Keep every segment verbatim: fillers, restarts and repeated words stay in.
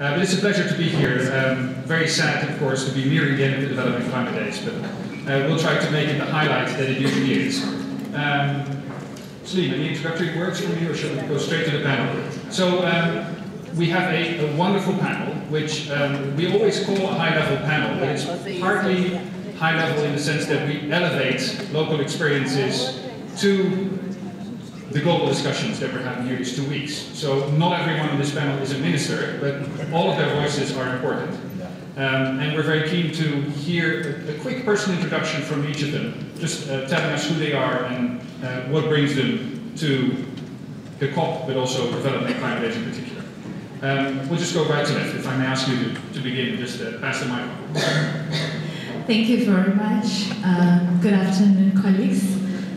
Uh, but it's a pleasure to be here. Um, very sad, of course, to be nearing the end of the Development Climate Days, but uh, we'll try to make it the highlight that it usually is. Um, Celine, any introductory words from you, or should we go straight to the panel? So um, we have a, a wonderful panel, which um, we always call a high-level panel, but it's partly high-level in the sense that we elevate local experiences to the global discussions that we're having here these two weeks. So not everyone on this panel is a minister, but all of their voices are important. Um, and we're very keen to hear a, a quick personal introduction from each of them, just uh, telling us who they are and uh, what brings them to the COP, but also development climate days in particular. Um, we'll just go right to that, if I may ask you to, to begin, just uh, pass the mic. Thank you very much. Um, good afternoon, colleagues.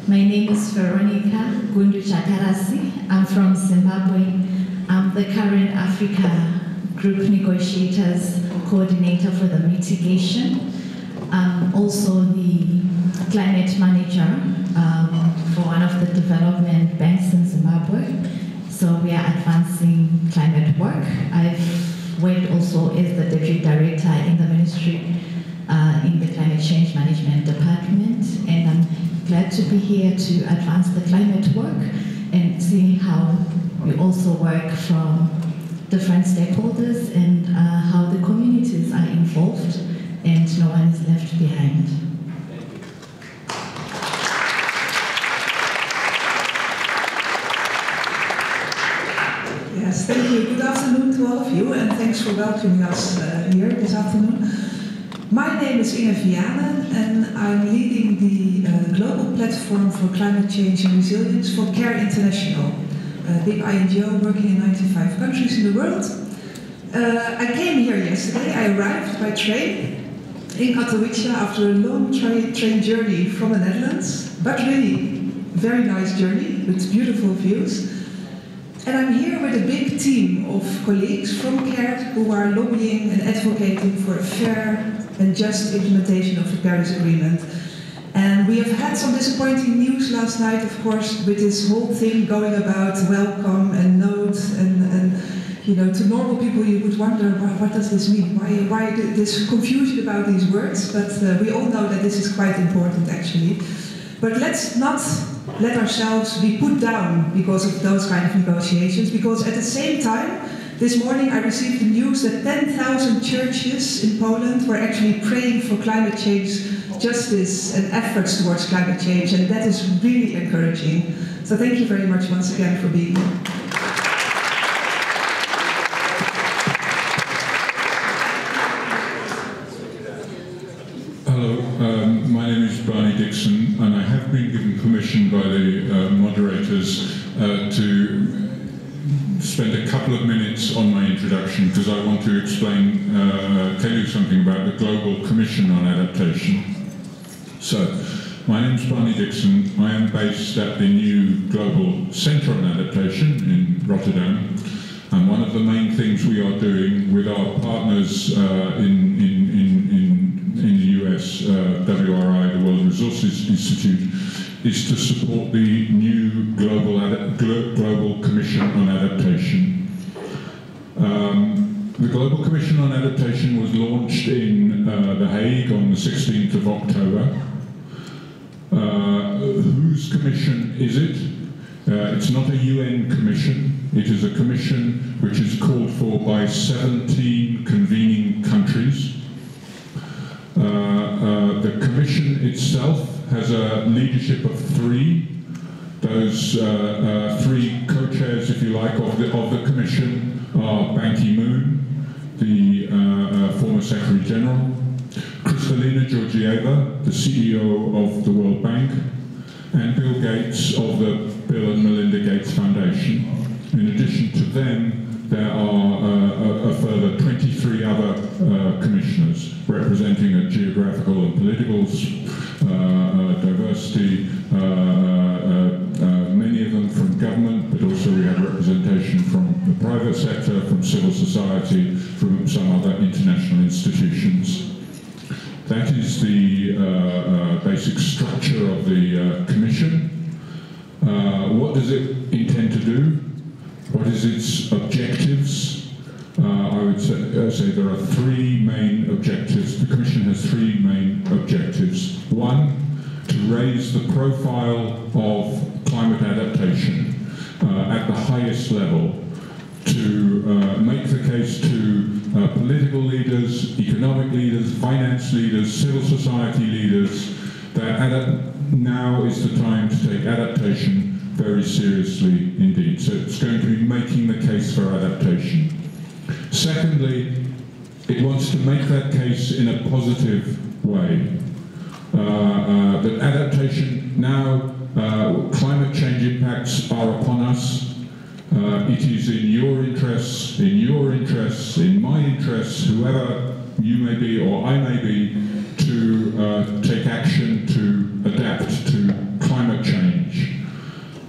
My name is Veronica Gundu-Jakarasi. I'm from Zimbabwe. I'm the current Africa Group Negotiators Coordinator for the mitigation. I'm also the climate manager um, for one of the development banks in Zimbabwe. So we are advancing climate work. I've worked also as the Deputy Director in the Ministry uh, in the Climate Change Management Department, and I'm glad to be here to advance the climate work and see how we also work from different stakeholders and uh, how the communities are involved and no one is left behind. Thank you. Yes, thank you. Good afternoon to all of you, and thanks for welcoming us uh, here this afternoon. My name is Inge Vianen, and I'm leading the uh, Global Platform for Climate Change and Resilience for CARE International, a big I N G O working in ninety-five countries in the world. Uh, I came here yesterday. I arrived by train in Katowice after a long tra train journey from the Netherlands, but really very nice journey with beautiful views. And I'm here with a big team of colleagues from CARE who are lobbying and advocating for a fair and just implementation of the Paris Agreement. And we have had some disappointing news last night, of course, with this whole thing going about welcome and note, and, and you know, to normal people you would wonder, well, what does this mean? Why, why this confusion about these words? But uh, we all know that this is quite important, actually. But let's not let ourselves be put down because of those kind of negotiations, because at the same time, this morning I received the news that ten thousand churches in Poland were actually praying for climate change justice and efforts towards climate change, and that is really encouraging. So thank you very much once again for being here. Hello, um, my name is Barney Dickson, and I have been given permission by the uh, moderators uh, to spend a couple of minutes on my introduction, because I want to explain, uh, tell you something about the Global Commission on Adaptation. So, my name's Barney Dickson. I am based at the new Global Centre on Adaptation in Rotterdam, and one of the main things we are doing with our partners uh, in, in, in, in, in the U S, uh, W R I, the World Resources Institute, is to support the new Global, Ad Global Commission on Adaptation. Um, the Global Commission on Adaptation was launched in uh, The Hague on the sixteenth of October. Uh, whose commission is it? Uh, it's not a U N commission. It is a commission which is called for by seventeen convening countries. Uh, uh, the commission itself has a leadership of three, those uh, uh, three co-chairs, if you like, of the, of the Commission are Ban Ki-moon, the uh, uh, former Secretary General, Kristalina Georgieva, the C E O of the World Bank, and Bill Gates of the Bill and Melinda Gates Foundation. In addition to them, there are uh, a, a further twenty-three other uh, commissioners representing a geographical and political Uh, uh, diversity, uh, uh, uh, many of them from government, but also we had representation from the private sector, from civil society, from some other international institutions. That is the uh, uh, basic structure of the uh, Commission. Uh, what does it intend to do? What is its objectives? Uh, I would say uh, say there are three main objectives. The Commission has three main objectives. One, to raise the profile of climate adaptation uh, at the highest level, to uh, make the case to uh, political leaders, economic leaders, finance leaders, civil society leaders, that now is the time to take adaptation very seriously indeed. So it's going to be making the case for adaptation. Secondly, it wants to make that case in a positive way. Uh, uh, that adaptation now, uh, climate change impacts are upon us. Uh, it is in your interests, in your interests, in my interests, whoever you may be or I may be, to uh, take action to adapt to climate change.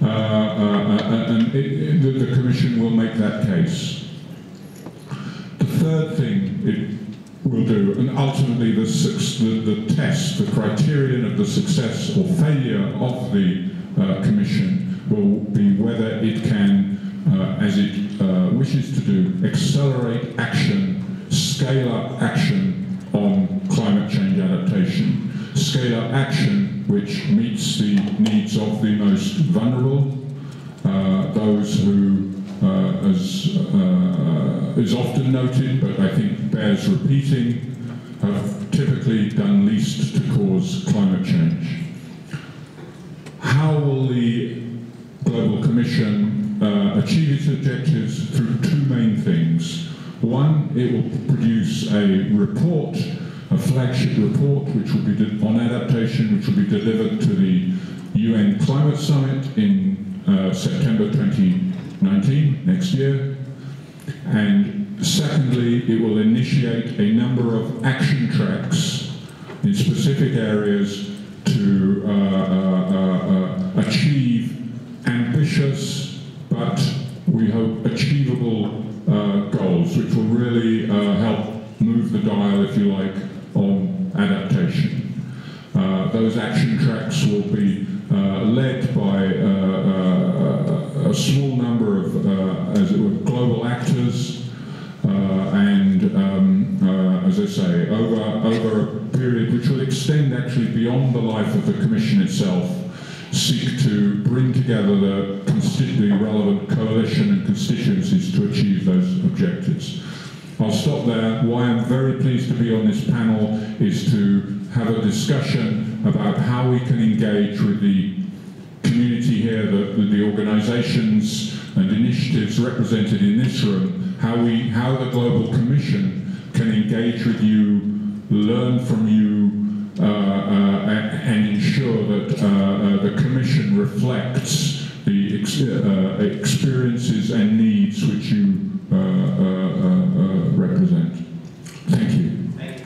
Uh, uh, uh, and it, it, the Commission will make that case. The third thing it will do, and ultimately the, the, the test, the criterion of the success or failure of the uh, Commission will be whether it can, uh, as it uh, wishes to do, accelerate action, scale up action on climate change adaptation. Scale up action which meets the needs of the most vulnerable, uh, those who, uh, as uh, is often noted, but I think bears repeating, have typically done least to cause climate change. How will the Global Commission uh, achieve its objectives? Through two main things. One, it will produce a report, a flagship report, which will be on adaptation, which will be delivered to the U N Climate Summit in uh, September twenty nineteen, next year. And secondly, it will initiate a number of action tracks in specific areas to uh, uh, uh, achieve ambitious, but we hope achievable uh, goals, which will really uh, help move the dial, if you like, on adaptation. Uh, those action tracks will be uh, led by uh, uh, a small number of, uh, as it were, global actors, uh, and um, uh, as I say, over, over a period which will extend actually beyond the life of the Commission itself, seek to bring together the constitutionally relevant coalition and constituencies to achieve those objectives. I'll stop there. Why I'm very pleased to be on this panel is to have a discussion about how we can engage with the community here, the, the organisations and initiatives represented in this room, how we, how the Global Commission can engage with you, learn from you, uh, uh, and ensure that uh, uh, the Commission reflects the ex uh, experiences and needs which you Uh, uh, uh, represent. Thank you. Thank you.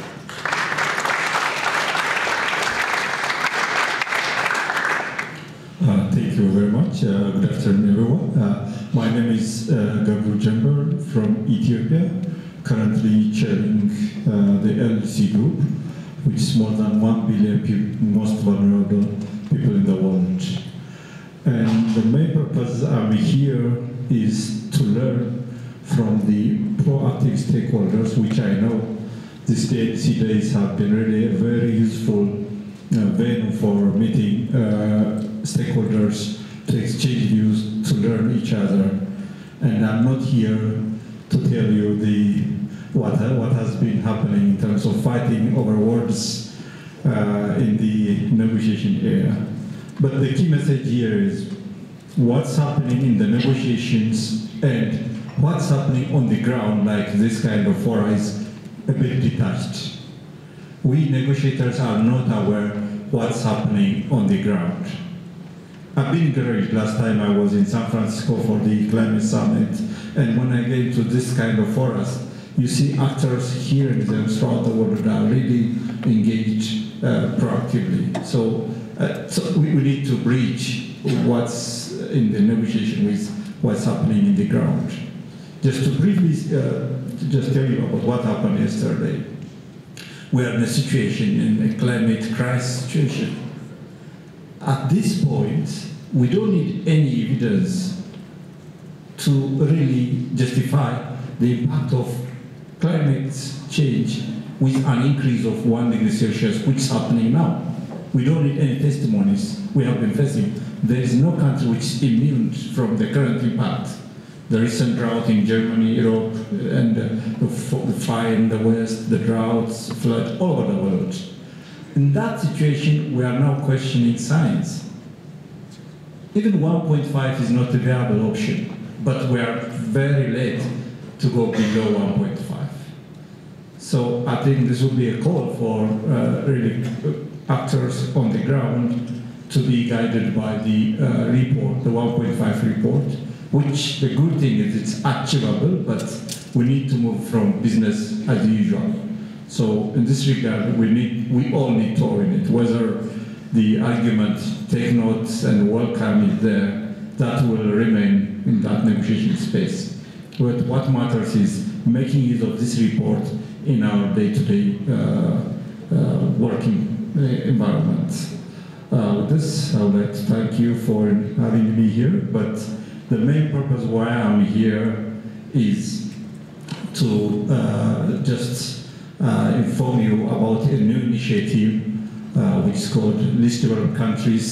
Uh, thank you very much. Uh, good afternoon, everyone. Uh, my name is uh, Gebru Jember from Ethiopia, currently chairing uh, the L D C group, which is more than one billion people, most vulnerable people in the world. And the main purpose I'm here is to learn from the proactive stakeholders, which I know these D and C Days have been really a very useful uh, venue for meeting uh, stakeholders to exchange views, to learn each other. And I'm not here to tell you the what, what has been happening in terms of fighting over words uh, in the negotiation area. But the key message here is what's happening in the negotiations and what's happening on the ground, like this kind of fora, is a bit detached. We negotiators are not aware what's happening on the ground. I've been encouraged last time I was in San Francisco for the Climate Summit, and when I came to this kind of forums, you see actors here and them throughout the world that are really engaged uh, proactively. So, uh, so we, we need to bridge what's in the negotiation with what's happening in the ground. Just to briefly uh, to just tell you about what happened yesterday. We are in a situation, in a climate crisis situation. At this point, we don't need any evidence to really justify the impact of climate change with an increase of one degree Celsius, which is happening now. We don't need any testimonies. We have been facing. There is no country which is immune from the current impact. The recent drought in Germany, Europe, and the fire in the West, the droughts, flood, all over the world. In that situation, we are now questioning science. Even one point five is not a viable option, but we are very late to go below one point five. So I think this would be a call for uh, really actors on the ground to be guided by the uh, report, the one point five report, which the good thing is it's achievable, but we need to move from business as usual. So in this regard, we, need, we all need to orient it, whether the argument, take notes and welcome is there, that will remain in that negotiation space. But what matters is making use of this report in our day-to-day uh, uh, working uh, environment. Uh, with this, I would like to thank you for having me here, but the main purpose why I'm here is to uh, just uh, inform you about a new initiative Uh, which is called Least Developed Countries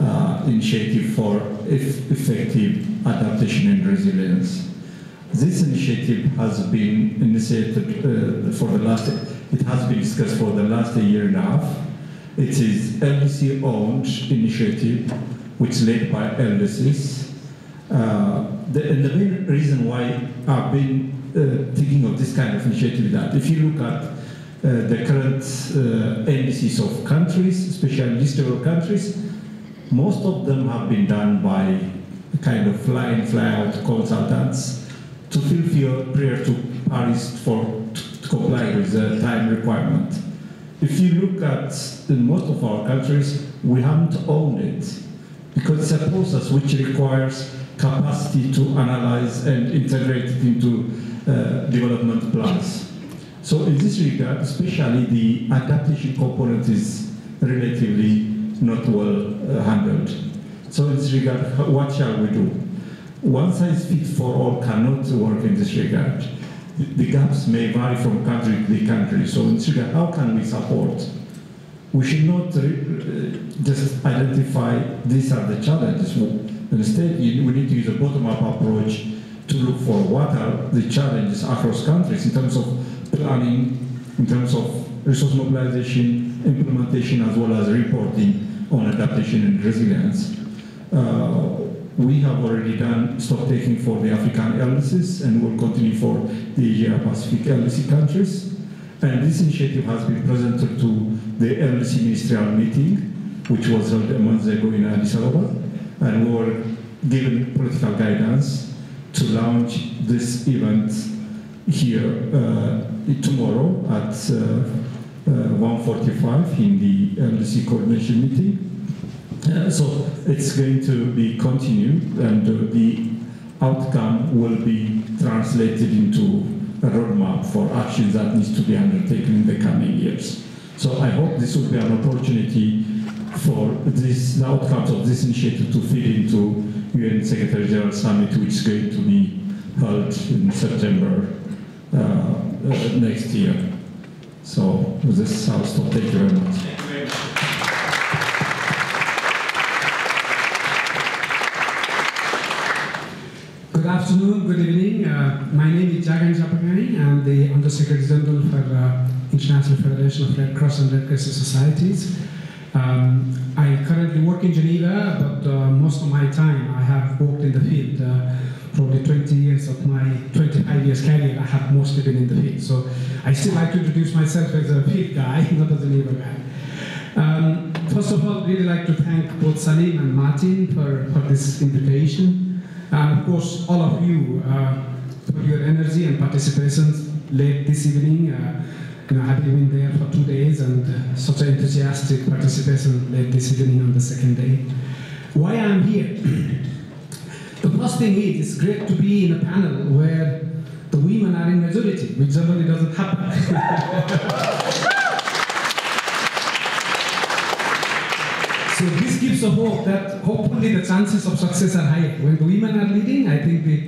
uh, Initiative for Eff Effective Adaptation and Resilience. This initiative has been initiated uh, for the last, it has been discussed for the last year and a half. It is L D C owned initiative, which is led by L D Cs. Uh, the, and the main reason why I've been uh, thinking of this kind of initiative is that if you look at Uh, the current uh, N D Cs of countries, especially least developed countries, most of them have been done by kind of fly-in, fly-out consultants to fulfill prior to Paris for to, to comply with the time requirement. If you look at in most of our countries, we haven't owned it because it's a process which requires capacity to analyze and integrate it into uh, development plans. So in this regard, especially the adaptation component is relatively not well uh, handled. So in this regard, what shall we do? One size fits for all cannot work in this regard. The, the gaps may vary from country to country. So in this regard, how can we support? We should not re just identify these are the challenges. Instead, we need to use a bottom-up approach to look for what are the challenges across countries in terms of planning, in terms of resource mobilization, implementation, as well as reporting on adaptation and resilience. Uh, we have already done stock-taking for the African L D Cs and will continue for the Asia-Pacific L D C countries. And this initiative has been presented to the L D C ministerial meeting, which was held a month ago in Addis Ababa, and we were given political guidance to launch this event here uh, tomorrow at one forty-five in the L D C coordination meeting. Uh, so it's going to be continued, and uh, the outcome will be translated into a roadmap for actions that needs to be undertaken in the coming years. So I hope this will be an opportunity for this, the outcomes of this initiative to feed into U N Secretary General Summit, which is going to be held in September Uh, uh, next year. So with this, I'll stop. Thank you very much. Thank you very much. Good afternoon, good evening. Uh, my name is Jagan Japangani. I'm the Under Secretary General for uh, International Federation of Red Cross and Red Crescent Societies. Um, I currently work in Geneva, but uh, most of my time I have worked in the field. Uh, Probably twenty years of my twenty-five years career, I have mostly been in the field. So I still like to introduce myself as a field guy, not as a labor guy. Um, first of all, I'd really like to thank both Salim and Martin for, for this invitation. And of course, all of you uh, for your energy and participation late this evening. Uh, you know, I've been there for two days and uh, such an enthusiastic participation late this evening on the second day. Why I'm here? The first thing is, it's great to be in a panel where the women are in majority, which generally doesn't happen. So this gives a hope that hopefully the chances of success are higher. When the women are leading, I think the,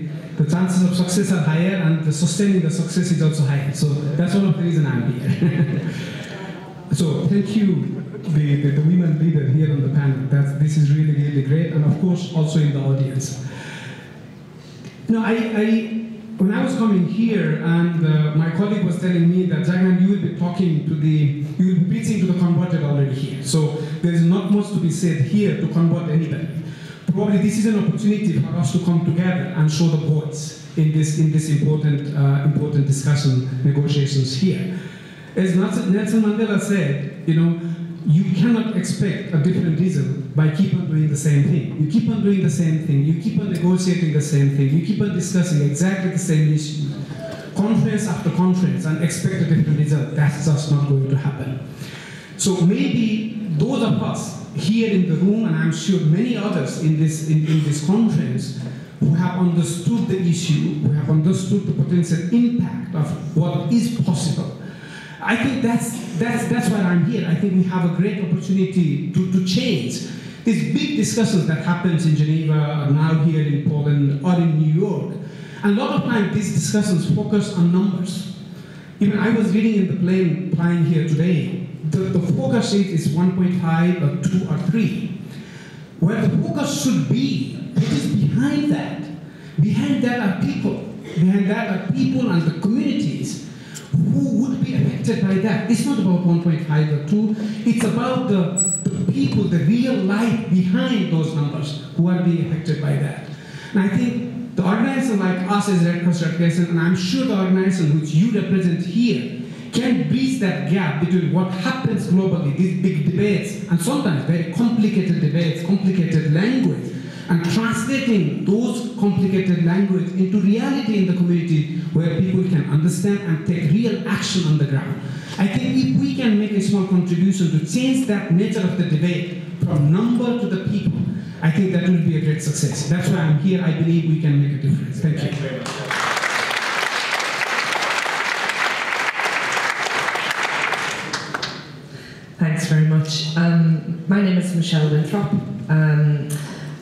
the chances of success are higher, and the sustaining the success is also higher. So that's one of the reasons I'm here. So thank you, the, the, the women leader here on the panel. That, this is really, really great, and of course also in the audience. No, I, I when I was coming here, and uh, my colleague was telling me that Jagnan, you will be talking to the, you will be preaching to the converted already here. So there is not much to be said here to convert anybody. Probably this is an opportunity for us to come together and show the voice in this in this important uh, important discussion negotiations here. As Nelson Mandela said, you know, you cannot expect a different result by keep on doing the same thing. You keep on doing the same thing. You keep on negotiating the same thing. You keep on discussing exactly the same issue, conference after conference, and expect a different result. That's just not going to happen. So maybe those of us here in the room, and I'm sure many others in this in, in this conference, who have understood the issue, who have understood the potential impact of what is possible. I think that's, that's, that's why I'm here. I think we have a great opportunity to, to change these big discussions that happens in Geneva, now here in Poland, or in New York. And a lot of times these discussions focus on numbers. Even I was reading in the plane flying here today, the, the focus is one point five or two or three. Where the focus should be, what is behind that? Behind that are people. Behind that are people and the communities who would be affected by that. It's not about one point five or two, it's about the, the people, the real life behind those numbers who are being affected by that. And I think the organization like us as Red Cross Red Crescent, and I'm sure the organization which you represent here, can bridge that gap between what happens globally, these big debates, and sometimes very complicated debates, complicated language, and translating those complicated language into reality in the community where people can understand and take real action on the ground. I think if we can make a small contribution to change that nature of the debate from number to the people, I think that will be a great success. That's why I'm here. I believe we can make a difference. Thank you. Thank you very much. Thanks very much. Um, my name is Michelle Winthrop. Um,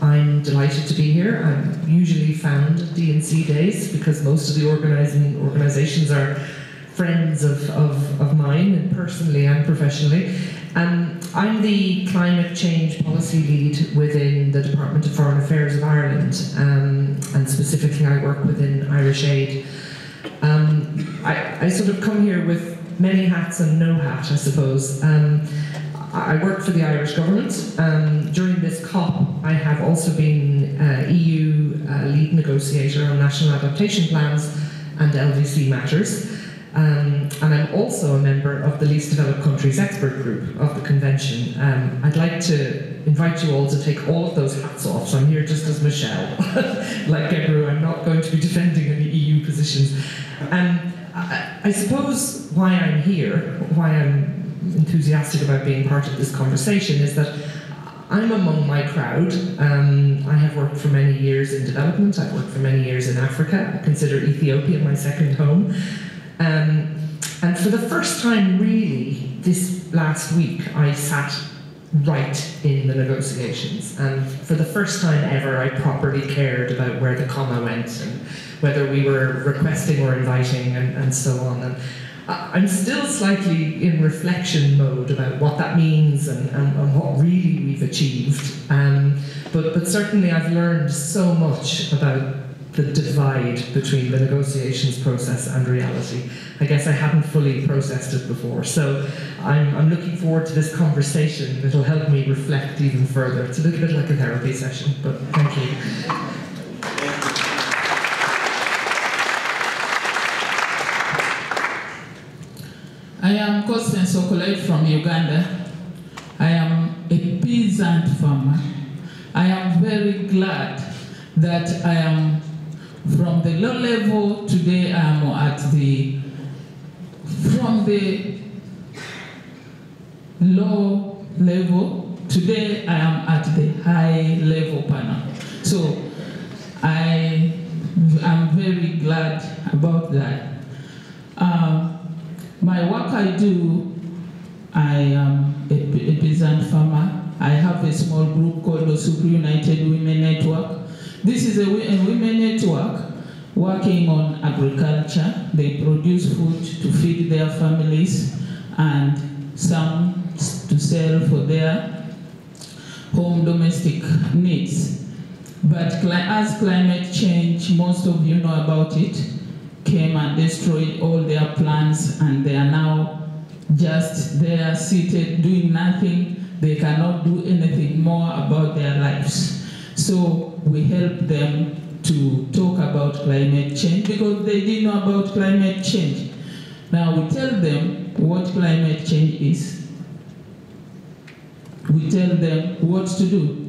I'm delighted to be here. I'm usually found at D and C Days because most of the organizing organizations are friends of, of, of mine, personally and professionally. Um, I'm the Climate Change Policy Lead within the Department of Foreign Affairs of Ireland, um, and specifically I work within Irish Aid. Um, I, I sort of come here with many hats and no hat, I suppose. Um, I work for the Irish government. Um, during this COP, I have also been uh, E U uh, lead negotiator on national adaptation plans and L D C matters. Um, and I'm also a member of the Least Developed Countries Expert Group of the Convention. Um, I'd like to invite you all to take all of those hats off. So I'm here just as Michelle. Like Gebru, I'm not going to be defending any E U positions. Um, I, I suppose why I'm here, why I'm enthusiastic about being part of this conversation is that I'm among my crowd. Um, I have worked for many years in development, I've worked for many years in Africa, I consider Ethiopia my second home. Um, and for the first time really, this last week, I sat right in the negotiations. And for the first time ever, I properly cared about where the comma went and whether we were requesting or inviting and, and so on. And, I'm still slightly in reflection mode about what that means and, and, and what really we've achieved. Um, but, but certainly I've learned so much about the divide between the negotiations process and reality. I guess I hadn't fully processed it before. So I'm, I'm looking forward to this conversation. It'll help me reflect even further. It's a little bit like a therapy session, but thank you. I am Constance Okolai from Uganda. I am a peasant farmer. I am very glad that I am from the low level. Today I am at the, from the low level, today I am at the high level panel. So I am very glad about that. Um, My work I do, I am a, a peasant farmer. I have a small group called the Super United Women Network. This is a, a women network working on agriculture. They produce food to feed their families and some to sell for their home domestic needs. But as climate change, most of you know about it, came and destroyed all their plants, and they are now just there seated doing nothing. They cannot do anything more about their lives. So we help them to talk about climate change because they didn't know about climate change. Now we tell them what climate change is. We tell them what to do.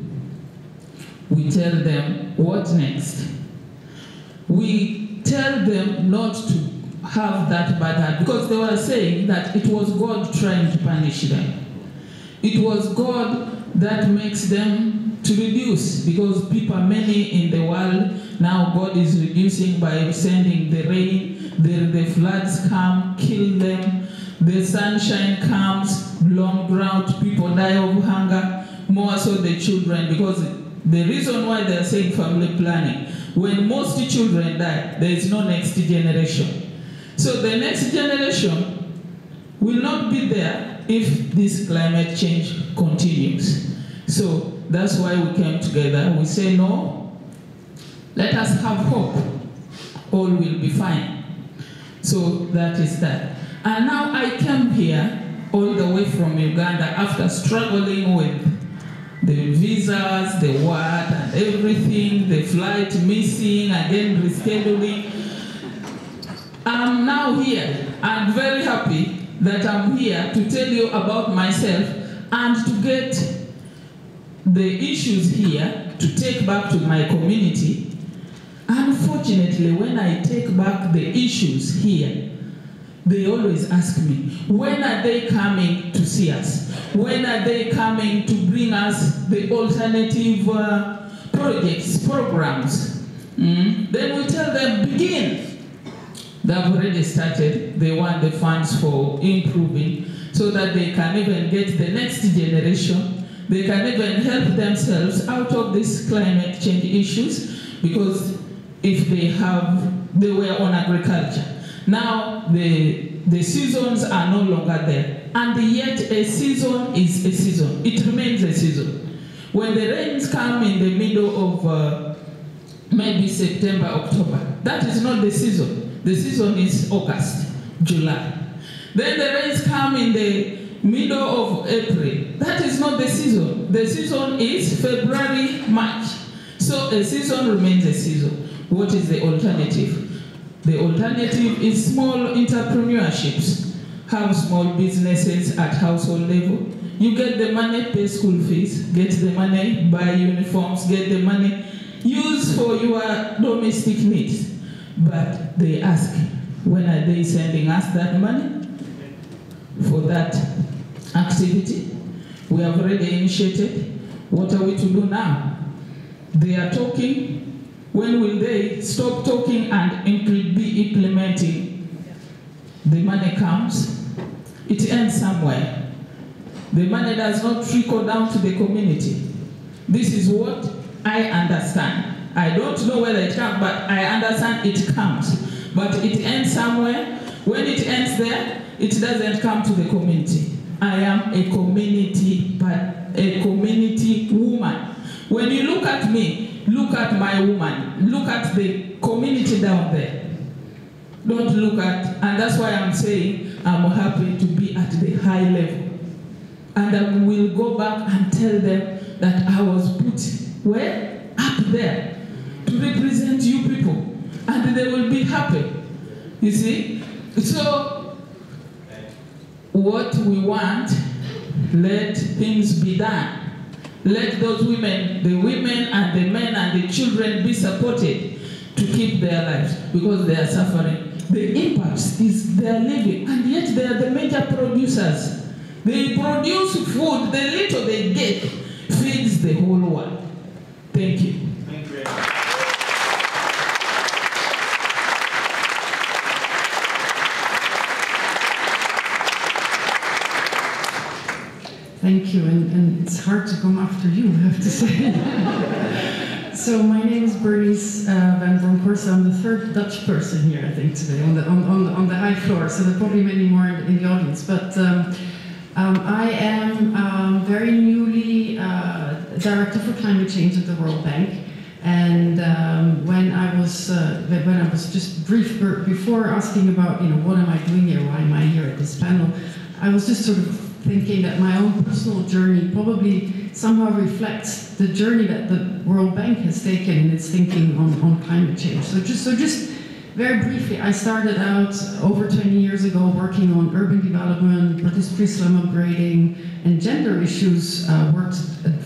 We tell them what next. We tell them not to have that bad habit because they were saying that it was God trying to punish them. It was God that makes them to reduce because people are many in the world. Now God is reducing by sending the rain, the, the floods come, kill them, the sunshine comes, long drought, people die of hunger, more so the children, because the reason why they are saying family planning, when most children die, there is no next generation. So the next generation will not be there if this climate change continues. So that's why we came together. We say, no, let us have hope. All will be fine. So that is that. And now I came here all the way from Uganda after struggling with the visas, the what, and everything, the flight missing, again rescheduling. I'm now here and very happy that I'm here to tell you about myself and to get the issues here to take back to my community. Unfortunately, when I take back the issues here, they always ask me, when are they coming to see us? When are they coming to bring us the alternative uh, projects, programs? Mm? Then we tell them, begin. They've already started. They want the funds for improving so that they can even get the next generation. They can even help themselves out of these climate change issues because if they have, they were on agriculture. Now the, the seasons are no longer there. And yet a season is a season. It remains a season. When the rains come in the middle of uh, maybe September, October, that is not the season. The season is August, July. Then the rains come in the middle of April. That is not the season. The season is February, March. So a season remains a season. What is the alternative? The alternative is small entrepreneurships. Have small businesses at household level. You get the money, pay school fees, get the money, buy uniforms, get the money, use for your domestic needs. But they ask, when are they sending us that money for that activity? We have already initiated. What are we to do now? They are talking. When will they stop talking and be implementing? The money comes. It ends somewhere. The money does not trickle down to the community. This is what I understand. I don't know whether it comes, but I understand it comes. But it ends somewhere. When it ends there, it doesn't come to the community. I am a community, but a community woman. When you look at me, look at my woman. Look at the community down there. Don't look at, and that's why I'm saying I'm happy to be at the high level. And I will go back and tell them that I was put where? Up there. To represent you people, and they will be happy, you see? So, what we want, let things be done. Let those women, the women and the men and the children be supported to keep their lives, because they are suffering. The impacts is they are living, and yet they are the major producers. They produce food, the little they get feeds the whole world. Thank you. Thank you. Thank you, and, and it's hard to come after you, I have to say. So my name is Bernice uh, van Bronckhorst. I'm the third Dutch person here, I think, today on the on, on, on the high floor. So there are probably many more in, in the audience. But um, um, I am um, very newly uh, director for climate change at the World Bank. And um, when I was uh, when I was just brief before asking about you know what am I doing here, why am I here at this panel, I was just sort of thinking that my own personal journey probably somehow reflects the journey that the World Bank has taken in its thinking on, on climate change. So just so just very briefly, I started out over twenty years ago working on urban development, participatory slum upgrading, and gender issues. Uh, worked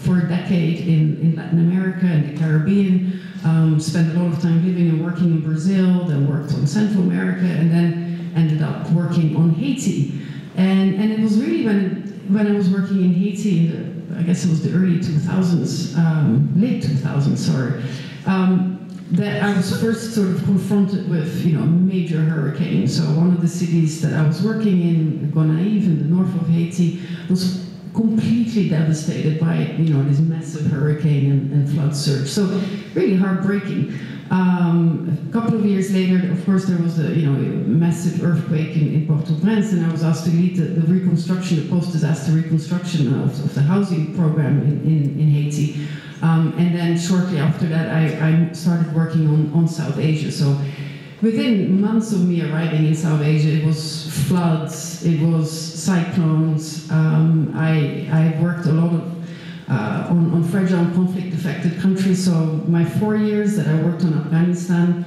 for a decade in, in Latin America and the Caribbean. Um, spent a lot of time living and working in Brazil. Then worked on Central America, and then ended up working on Haiti. And and it was really when when I was working in Haiti, in the, I guess it was the early two thousands, um, late two thousands, sorry. Um, that I was first sort of confronted with, you know, major hurricanes. So one of the cities that I was working in, Gonaïves, in the north of Haiti, was completely devastated by, you know, this massive hurricane and, and flood surge. So really heartbreaking. Um, a couple of years later, of course, there was a, you know, massive earthquake in, in Port-au-Prince, and I was asked to lead the, the reconstruction, the post-disaster reconstruction of, of the housing program in, in, in Haiti. Um, and then shortly after that, I, I started working on, on South Asia. So within months of me arriving in South Asia, it was floods, it was cyclones. Um, I, I worked a lot of, uh, on, on fragile conflict-affected countries. So my four years that I worked on Afghanistan,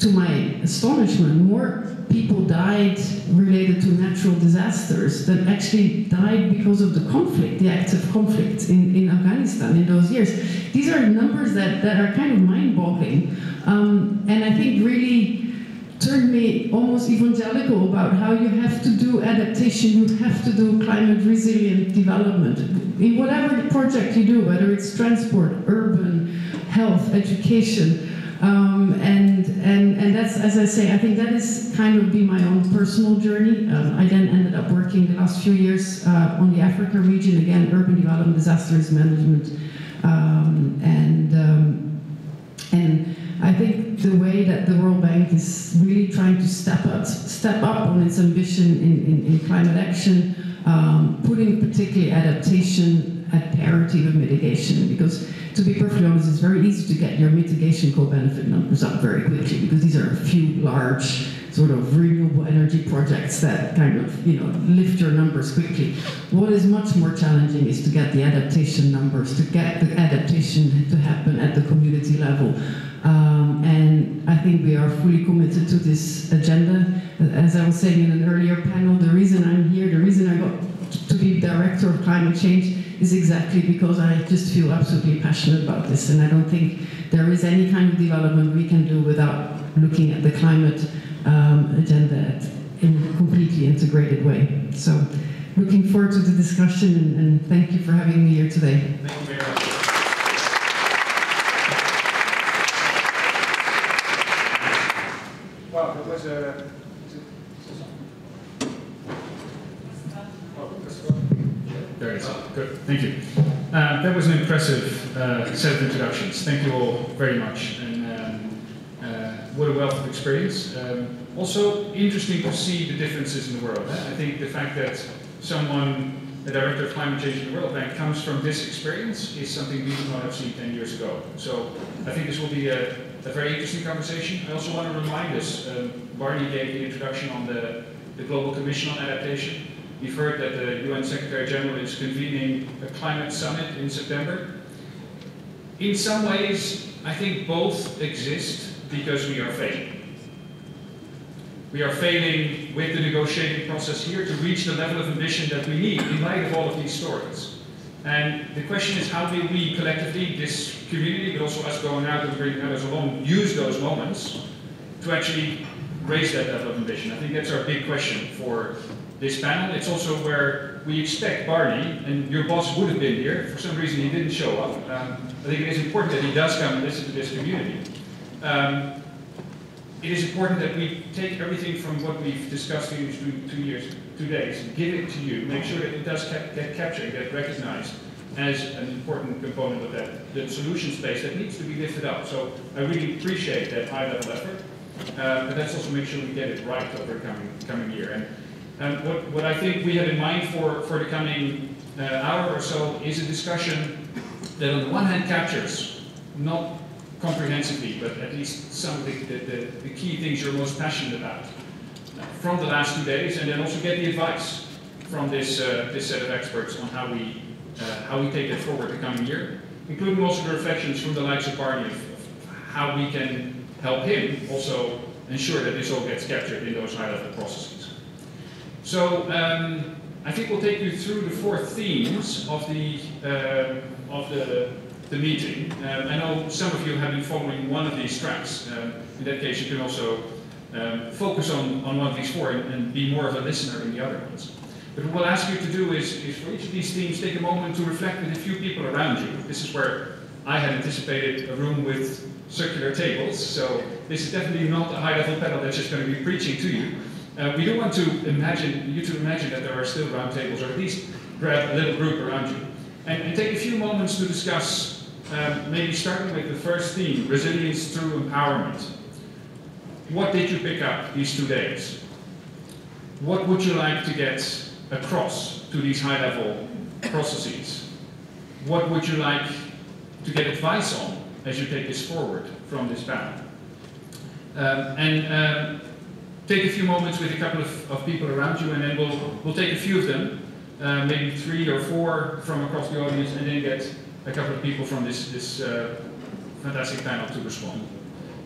to my astonishment, more people died related to natural disasters that actually died because of the conflict, the active conflict in, in Afghanistan in those years. These are numbers that, that are kind of mind-boggling, um, and I think really turned me almost evangelical about how you have to do adaptation, you have to do climate-resilient development. In whatever project you do, whether it's transport, urban, health, education, Um, and, and, and that's, as I say, I think that is kind of been my own personal journey. Um, I then ended up working the last few years uh, on the Africa region, again, urban development, disaster risk management. Um, and, um, and I think the way that the World Bank is really trying to step up, step up on its ambition in, in, in climate action, um, putting particularly adaptation at parity with mitigation, because to be perfectly honest, it's very easy to get your mitigation co-benefit numbers up very quickly, because these are a few large sort of renewable energy projects that kind of, you know, lift your numbers quickly. What is much more challenging is to get the adaptation numbers, to get the adaptation to happen at the community level. Um, and I think we are fully committed to this agenda. As I was saying in an earlier panel, the reason I'm here, the reason I got to be director of climate change is exactly because I just feel absolutely passionate about this, and I don't think there is any kind of development we can do without looking at the climate um, agenda in a completely integrated way. So, looking forward to the discussion, and, and thank you for having me here today. Thank you very much. Well, it was a. There it is. Good. Thank you. Uh, that was an impressive uh, set of introductions. Thank you all very much. And um, uh, what a wealth of experience. Um, also, interesting to see the differences in the world. I think the fact that someone, a director of climate change in the World Bank, comes from this experience is something we would not have seen ten years ago. So I think this will be a, a very interesting conversation. I also want to remind us, um, Barney gave the introduction on the, the Global Commission on Adaptation. We've heard that the U N Secretary General is convening a climate summit in September. In some ways, I think both exist because we are failing. We are failing with the negotiating process here to reach the level of ambition that we need in light of all of these stories. And the question is, how do we collectively, this community, but also us going out and bringing others along, use those moments to actually raise that level of ambition? I think that's our big question for this panel. It's also where we expect Barney, and your boss would have been here, for some reason he didn't show up. Um, I think it is important that he does come and listen to this community. Um, it is important that we take everything from what we've discussed in these two, two years, two days, give it to you, make sure that it does ca get captured, get recognized, as an important component of that, the solution space that needs to be lifted up. So I really appreciate that high-level effort, uh, but let's also make sure we get it right over the coming, coming year. And, and what, what I think we have in mind for, for the coming uh, hour or so is a discussion that on the one hand captures, not comprehensively, but at least some of the, the, the key things you're most passionate about from the last two days, and then also get the advice from this, uh, this set of experts on how we Uh, how we take that forward the coming year, including also the reflections from the likes of Barney of how we can help him also ensure that this all gets captured in those high-level processes. So um, I think we'll take you through the four themes of the uh, of the, the meeting. Um, I know some of you have been following one of these tracks. Um, in that case, you can also um, focus on, on one of these four and, and be more of a listener in the other ones. But what we'll ask you to do is, is for each of these themes, take a moment to reflect with a few people around you. This is where I had anticipated a room with circular tables, so this is definitely not a high-level panel that's just going to be preaching to you. Uh, we do want to imagine, you to imagine that there are still round tables, or at least grab a little group around you. And, and take a few moments to discuss, um, maybe starting with the first theme, resilience through empowerment. What did you pick up these two days? What would you like to get across to these high-level processes? What would you like to get advice on as you take this forward from this panel? Um, and um, take a few moments with a couple of, of people around you, and then we'll, we'll take a few of them, uh, maybe three or four from across the audience, and then get a couple of people from this, this uh, fantastic panel to respond.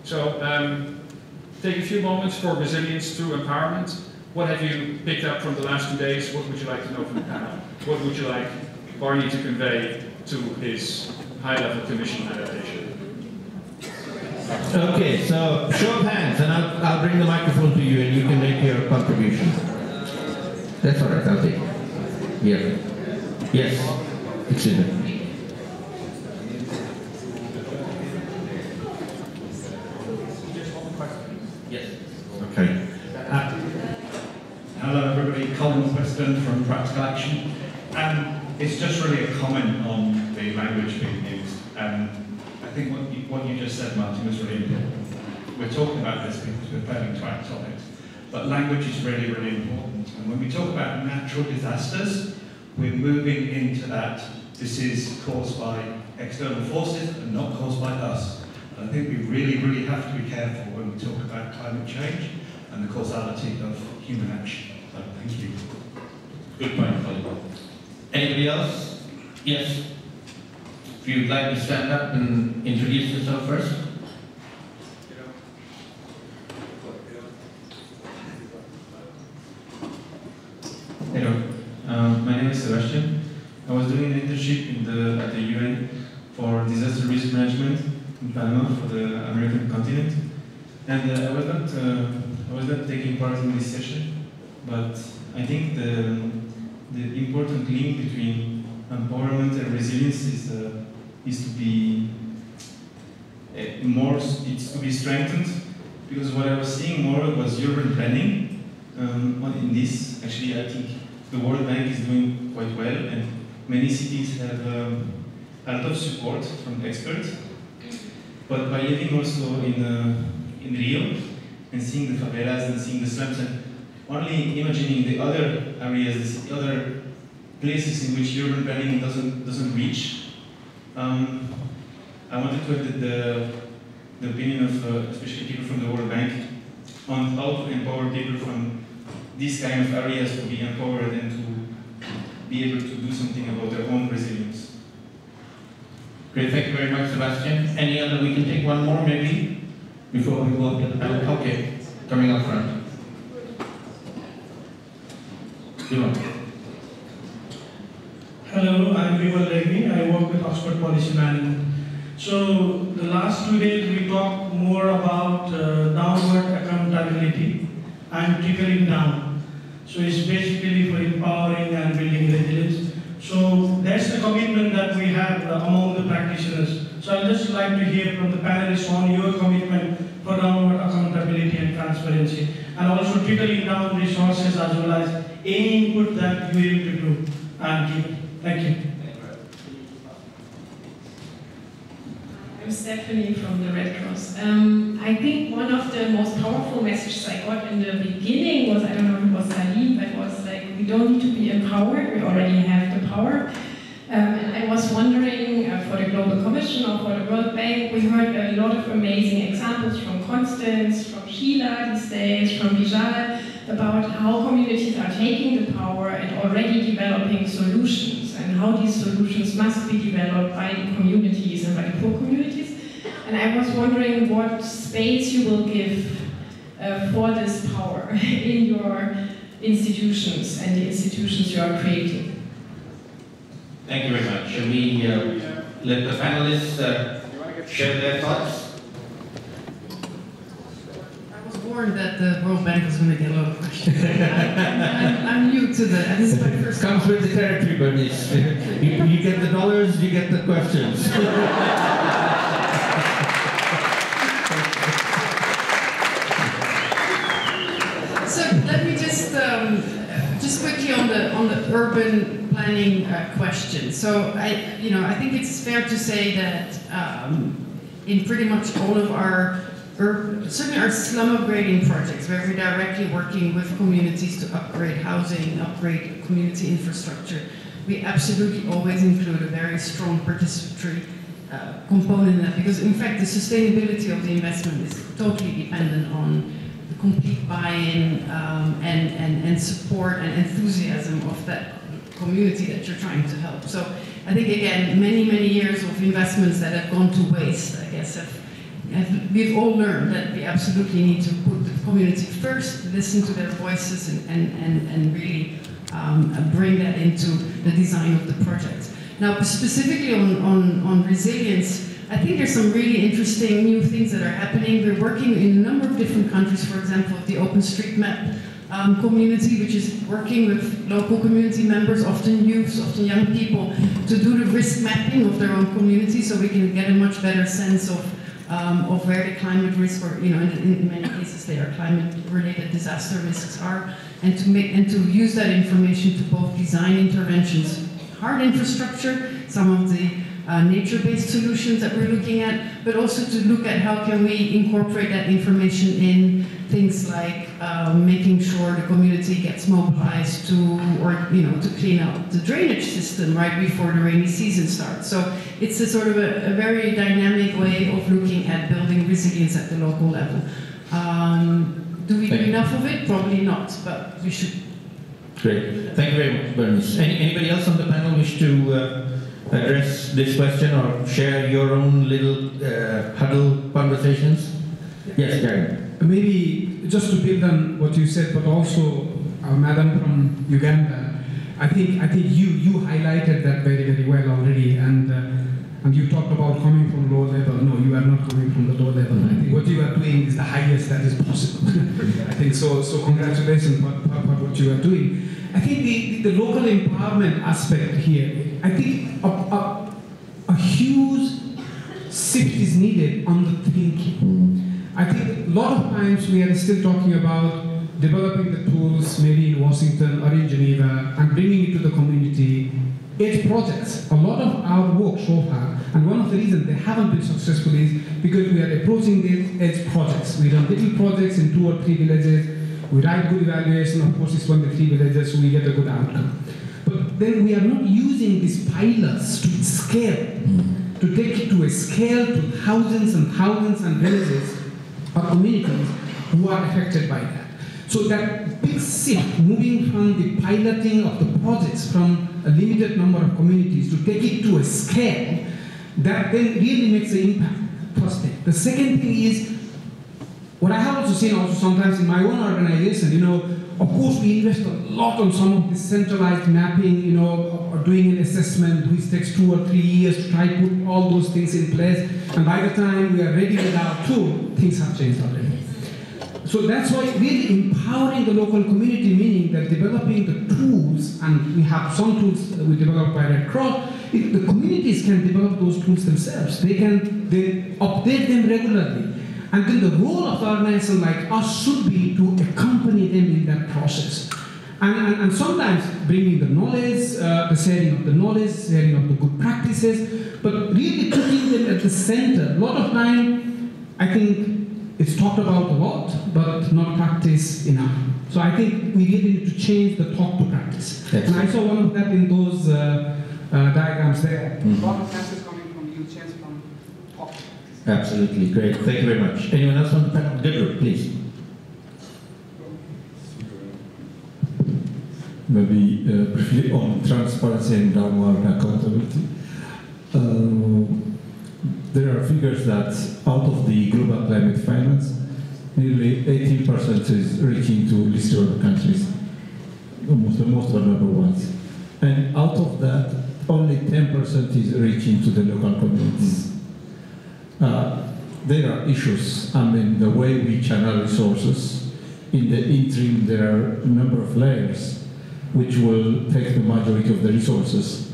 So um, take a few moments for resilience through empowerment. What have you picked up from the last two days? What would you like to know from the panel? What would you like Barney to convey to his high-level commission on adaptation? Okay, so show of hands, and I'll, I'll bring the microphone to you, and you can make your contribution. That's all right, I'll take it. Yeah. Yes, it's in there. From Practical Action. Um, it's just really a comment on the language being used. Um, I think what you, what you just said, Martin, was really important. We're talking about this because we're planning to act on it. But language is really, really important. And when we talk about natural disasters, we're moving into that this is caused by external forces and not caused by us. And I think we really, really have to be careful when we talk about climate change and the causality of human action. So thank you. Good point, colleague. Anybody else? Yes. If you'd like to stand up and introduce yourself first. Hello. Uh, my name is Sebastian. I was doing an internship in the, at the U N for disaster risk management in Panama for the American continent, and uh, I was not uh, I was not taking part in this session, but I think the the important link between empowerment and resilience is uh, is to be uh, more it's to be strengthened, because what I was seeing more was urban planning. Um, in this, actually, I think the World Bank is doing quite well, and many cities have um, a lot of support from experts. But by living also in uh, in Rio and seeing the favelas and seeing the slums, and only imagining the other areas, the other places in which urban planning doesn't doesn't reach. Um, I wanted to have the, the opinion of uh, especially people from the World Bank on how to empower people from these kind of areas to be empowered and to be able to do something about their own resilience. Great, thank you very much, Sebastian. Any other? We can take one more maybe before we go up to the panel. Okay, coming up front. Hello, I'm Vimal Reddy. I work with Oxford Policy Management. So the last two days we talked more about uh, downward accountability and trickling down. So it's basically for empowering and building resilience. So that's the commitment that we have among the practitioners. So I'd just like to hear from the panelists on your commitment for downward accountability and transparency, and also trickling down resources as well as any input that you are able to do and give. Thank you. Stephanie from the Red Cross. Um, I think one of the most powerful messages I got in the beginning was, I don't know if it was Salim, but it was like, we don't need to be empowered, we already have the power. Um, and I was wondering, uh, for the Global Commission or for the World Bank, we heard a lot of amazing examples from Constance, from Sheila these days, from Vijay, about how communities are taking the power and already developing solutions, and how these solutions must be developed by the communities and by the poor communities. And I was wondering what space you will give uh, for this power in your institutions and the institutions you are creating. Thank you very much. Shall we uh, let the panelists uh, share their thoughts? I was warned that the World Bank was going to get a lot of questions. I'm, I'm, I'm new to the, and this is my first Comes time. With the territory, Bernice. You, you get the dollars, you get the questions. So let me just, um, just quickly on the, on the urban planning uh, question. So I, you know, I think it's fair to say that um, in pretty much all of our, or certainly our slum upgrading projects, where we're directly working with communities to upgrade housing, upgrade community infrastructure, we absolutely always include a very strong participatory uh, component in that, because in fact the sustainability of the investment is totally dependent on the complete buy-in um, and, and, and support and enthusiasm of that community that you're trying to help. So I think, again, many, many years of investments that have gone to waste, I guess, have, have, we've all learned that we absolutely need to put the community first, listen to their voices, and, and, and, and really um, bring that into the design of the project. Now, specifically on, on, on resilience, I think there's some really interesting new things that are happening. We're working in a number of different countries, for example, the OpenStreetMap Um, community, which is working with local community members, often youths, often young people, to do the risk mapping of their own community, so we can get a much better sense of um, of where the climate risk, or you know, in, in many cases they are climate-related disaster risks are, and to make and to use that information to both design interventions, hard infrastructure, some of the uh, nature-based solutions that we're looking at, but also to look at how can we incorporate that information in things like Uh, making sure the community gets mobilized to, or you know, to clean up the drainage system right before the rainy season starts. So it's a sort of a, a very dynamic way of looking at building resilience at the local level. Um, do we do enough of it? Probably not, but we should. Great. Thank you very much, Bernice. Any, anybody else on the panel wish to uh, address this question or share your own little uh, huddle conversations? Yes, Gary. Maybe just to build on what you said, but also uh, Madam from Uganda, I think I think you you highlighted that very very well already, and uh, and you talked about coming from low level. No, you are not coming from the low level. I think what you are doing is the highest that is possible. I think so. So congratulations for, for, for what you are doing. I think the, the, the local empowerment aspect here. I think a, a, a huge shift is needed on the thinking. I think a lot of times we are still talking about developing the tools, maybe in Washington or in Geneva, and bringing it to the community. Eight projects, a lot of our work so far, and one of the reasons they haven't been successful is because we are approaching it as projects. We run little projects in two or three villages, we write good evaluation, of course it's one of the three villages, so we get a good outcome. But then we are not using these pilots to scale, to take it to a scale to thousands and thousands and villages, communities who are affected by that. So that big shift, moving from the piloting of the projects from a limited number of communities to take it to a scale, that then really makes an impact, first thing. The second thing is, what I have also seen also sometimes in my own organization, you know, of course we invest a lot on some of this centralized mapping, you know, or doing an assessment which takes two or three years to try to put all those things in place, and by the time we are ready with our tool, things have changed already. So that's why really empowering the local community, meaning that developing the tools, and we have some tools that we developed by Red Cross, it, the communities can develop those tools themselves. They can they update them regularly. And then the role of organizations like us should be to accompany them in that process. And, and, and sometimes bringing the knowledge, uh, the sharing of the knowledge, sharing of the good practices, but really putting them at the center. A lot of time, I think it's talked about a lot, but not practiced enough. So I think we really need to change the talk to practice. Excellent. And I saw one of that in those uh, uh, diagrams there. Mm-hmm. A lot of that is coming from you, change from talk. Absolutely, great. Thank you very much. Anyone else on the panel? Gebru, please. Maybe uh, briefly on transparency and downward accountability. Um, there are figures that out of the global climate finance, nearly eighteen percent is reaching to least developed countries, almost the most vulnerable ones. And out of that, only ten percent is reaching to the local communities. Uh, there are issues. I mean, the way we channel resources, in the interim, there are a number of layers which will take the majority of the resources.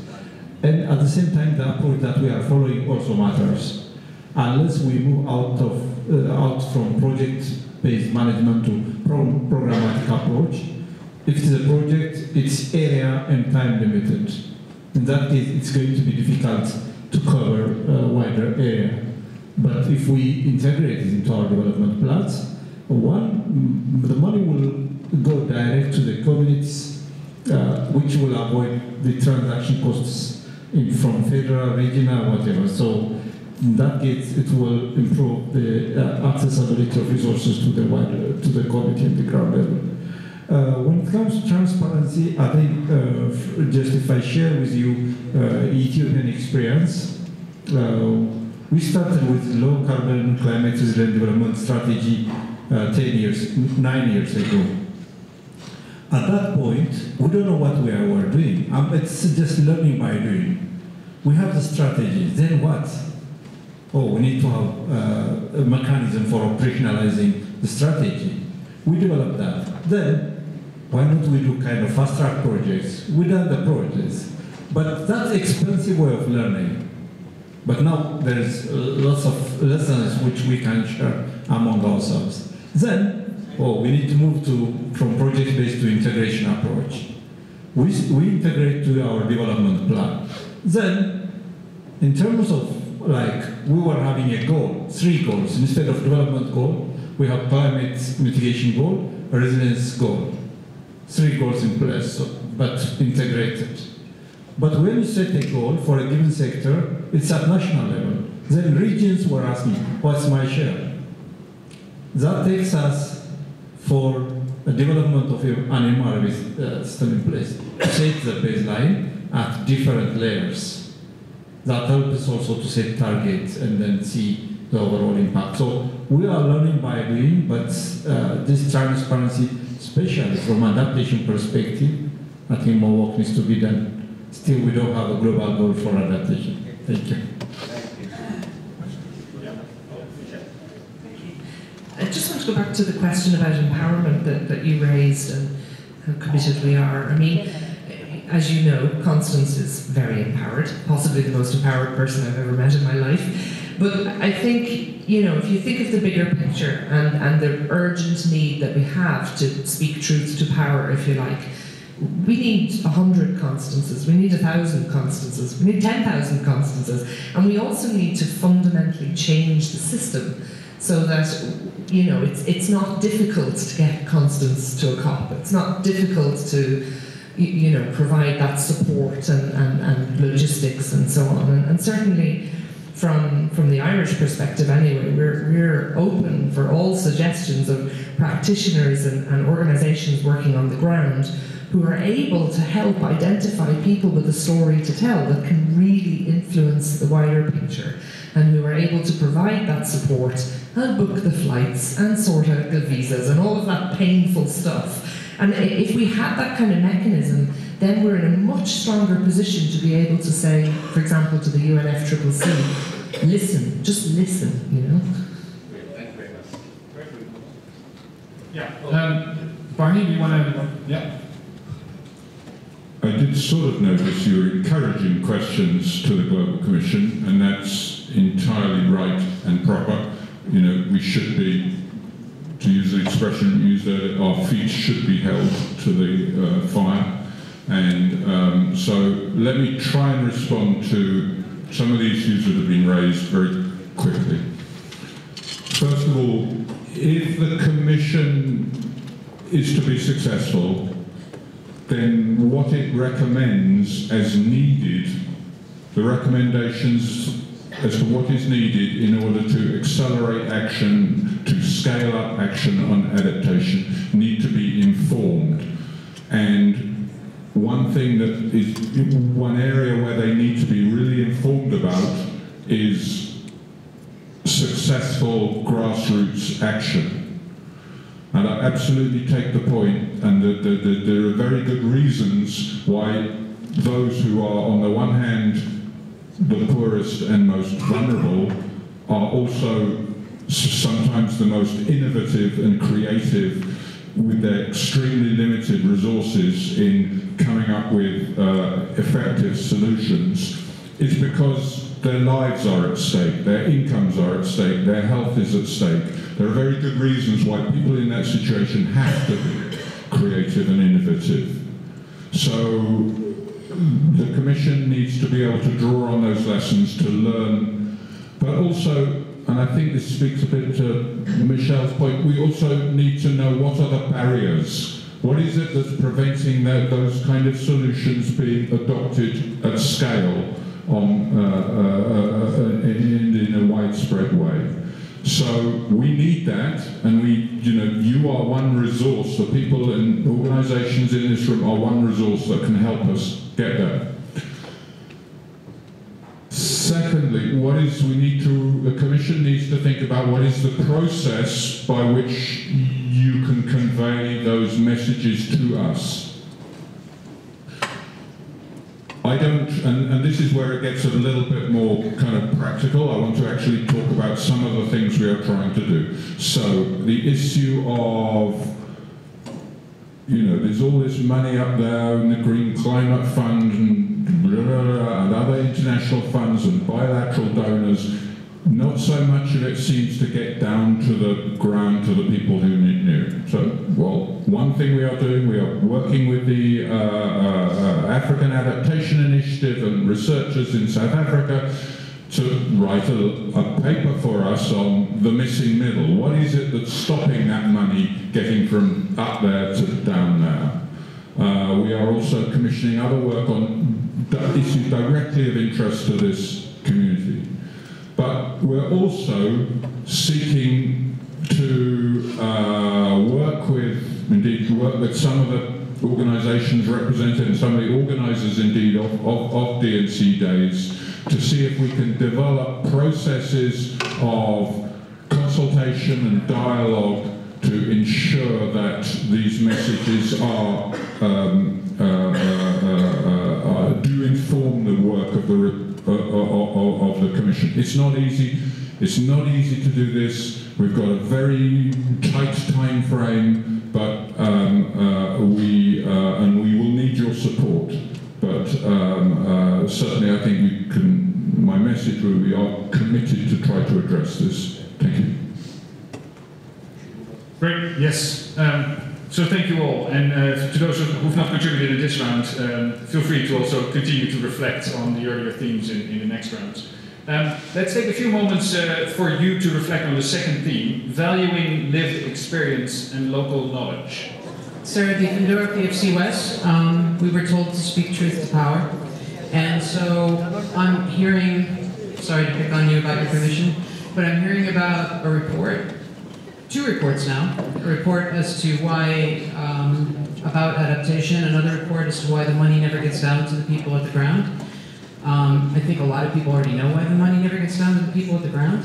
And at the same time, the approach that we are following also matters. Unless we move out of uh, out from project-based management to pro programmatic approach, if it's a project, it's area and time limited. In that case, it's going to be difficult to cover a wider area. But if we integrate it into our development plans, one, the money will go direct to the communities, Uh, which will avoid the transaction costs in, from federal, regional, whatever. So in that case, it will improve the uh, accessibility of resources to the wider, to the community and the ground level. Uh, when it comes to transparency, I think uh, just if I share with you uh, Ethiopian experience, uh, we started with low carbon climate resilient development strategy uh, ten years, nine years ago. At that point, we don't know what we are, we are doing. Um, it's just learning by doing. We have the strategy, then what? Oh, we need to have uh, a mechanism for operationalizing the strategy. We develop that. Then, why don't we do kind of fast-track projects? We done the projects. But that's an expensive way of learning. But now there's lots of lessons which we can share among ourselves. Then, oh, we need to move to, from project-based to integration approach. We, we integrate to our development plan. Then, in terms of, like, we were having a goal, three goals. Instead of development goal, we have climate mitigation goal, a resilience goal. Three goals in place, so, but integrated. But when you set a goal for a given sector, it's at national level. Then regions were asking, what's my share? That takes us for the development of an M R B uh, system in place, to set the baseline at different layers. That helps us also to set targets and then see the overall impact. So we are learning by doing, but uh, this transparency, especially from an adaptation perspective, I think more work needs to be done. Still, we don't have a global goal for adaptation. Thank you. I just want to go back to the question about empowerment that, that you raised and how committed we are. I mean, as you know, Constance is very empowered, possibly the most empowered person I've ever met in my life. But I think, you know, if you think of the bigger picture and, and the urgent need that we have to speak truth to power, if you like, we need a hundred Constances, we need a thousand Constances, we need ten thousand Constances, and we also need to fundamentally change the system. So that, you know, it's, it's not difficult to get Constance to a COP. It's not difficult to, you know, provide that support and, and, and logistics and so on. And, and certainly from, from the Irish perspective anyway, we're, we're open for all suggestions of practitioners and, and organizations working on the ground who are able to help identify people with a story to tell that can really influence the wider picture. And who are able to provide that support and book the flights and sort out the visas and all of that painful stuff. And if we had that kind of mechanism, then we're in a much stronger position to be able to say, for example, to the U N F C C C, listen, just listen, you know? Thank you very much. Very good. Yeah. Um, Barney, do you want to? Yeah. I did sort of notice you were encouraging questions to the Global Commission, and that's entirely right and proper. You know, we should be, to use use the expression used that our feet should be held to the uh, fire. And um, so let me try and respond to some of the issues that have been raised very quickly. First of all, if the Commission is to be successful, then what it recommends as needed, the recommendations as to what is needed in order to accelerate action, to scale up action on adaptation, need to be informed. And one thing that is, one area where they need to be really informed about is successful grassroots action. And I absolutely take the point, and the, the, the, there are very good reasons why those who are, on the one hand, the poorest and most vulnerable, are also sometimes the most innovative and creative with their extremely limited resources in coming up with uh, effective solutions. It's because their lives are at stake, their incomes are at stake, their health is at stake. There are very good reasons why people in that situation have to be creative and innovative. So the Commission needs to be able to draw on those lessons to learn, but also, and I think this speaks a bit to Michelle's point, we also need to know what are the barriers. What is it that's preventing that, those kind of solutions being adopted at scale on, uh, uh, uh, in, in a widespread way? So we need that, and we, you know, you are one resource. The people and organisations in this room are one resource that can help us get there. Secondly, what is we need to? The Commission needs to think about what is the process by which you can convey those messages to us. I don't, and, and this is where it gets a little bit more kind of practical. I want to actually talk about some of the things we are trying to do. So the issue of, you know, there's all this money up there in the Green Climate Fund and, blah, blah, blah, and other international funds and bilateral donors. Not so much of it seems to get down to the ground, to the people who need it. So, well, one thing we are doing, we are working with the uh, uh, African Adaptation Initiative and researchers in South Africa to write a, a paper for us on the missing middle. What is it that's stopping that money getting from up there to down there? Uh, we are also commissioning other work on issues directly of interest to this community. But we're also seeking to uh, work with, indeed, work with some of the organisations represented and some of the organisers, indeed, of, of, of D and C Days, to see if we can develop processes of consultation and dialogue to ensure that these messages are, um, uh, uh, uh, uh, do inform the work of the re Of, of the Commission. It's not easy. It's not easy to do this. We've got a very tight time frame, but um, uh, we uh, and we will need your support. But um, uh, certainly, I think we can. My message will be: we are committed to try to address this. Thank you. Great. Yes. Um, So thank you all, and uh, to those who have not contributed in this round, um, feel free to also continue to reflect on the earlier themes in, in the next rounds. Um, let's take a few moments uh, for you to reflect on the second theme, valuing lived experience and local knowledge. So at the Fundora P F C West, um, we were told to speak truth to power, and so I'm hearing, sorry to pick on you about your position, but I'm hearing about a report. Two reports now, a report as to why, um, about adaptation, another report as to why the money never gets down to the people at the ground. Um, I think a lot of people already know why the money never gets down to the people at the ground.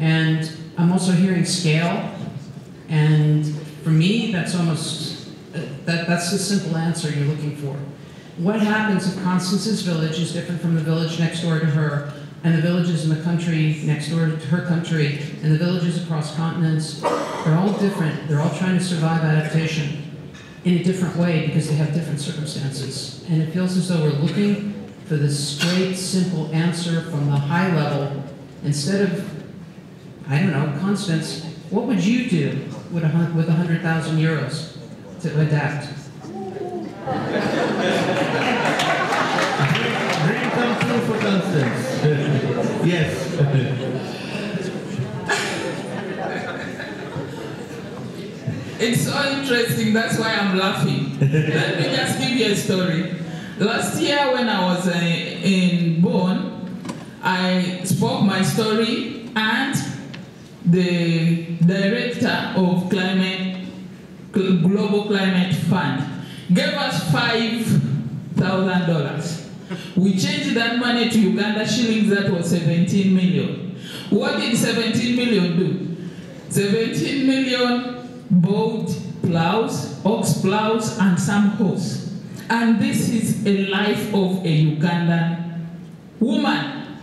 And I'm also hearing scale, and for me, that's almost, uh, that, that's the simple answer you're looking for. What happens if Constance's village is different from the village next door to her, and the villages in the country next door to her country, and the villages across continents? They're all different. They're all trying to survive adaptation in a different way because they have different circumstances. And it feels as though we're looking for this straight, simple answer from the high level instead of, I don't know, Constance, what would you do? with one hundred thousand euros to adapt. Dream come true for Constance. Yes. It's so interesting, that's why I'm laughing. Let me just give you a story. Last year when I was uh, in Bonn, I spoke my story and the director of climate, Global Climate Fund gave us five thousand dollars. We changed that money to Uganda shillings, that was seventeen million. What did seventeen million do? seventeen million bought plows, ox plows, and some horse. And this is a life of a Ugandan woman.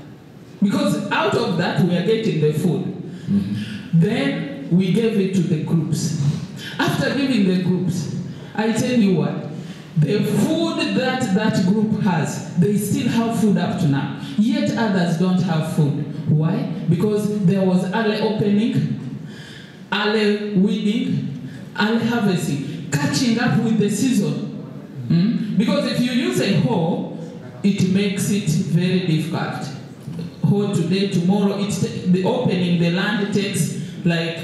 Because out of that, we are getting the food. Mm-hmm. Then we gave it to the groups. After giving the groups, I tell you what, the food that that group has, they still have food up to now. Yet others don't have food. Why? Because there was early opening, early weeding, early harvesting, catching up with the season. Mm? Because if you use a hoe, it makes it very difficult. Hoe today, tomorrow, it's the opening, the land takes like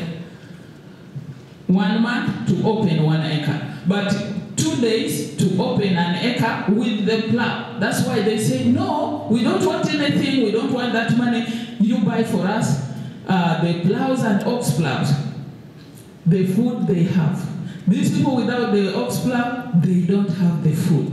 one month to open one acre. But two days to open an acre with the plow. That's why they say, no, we don't want anything, we don't want that money, you buy for us uh, the plows and ox plows. The food they have. These people without the ox plow, they don't have the food.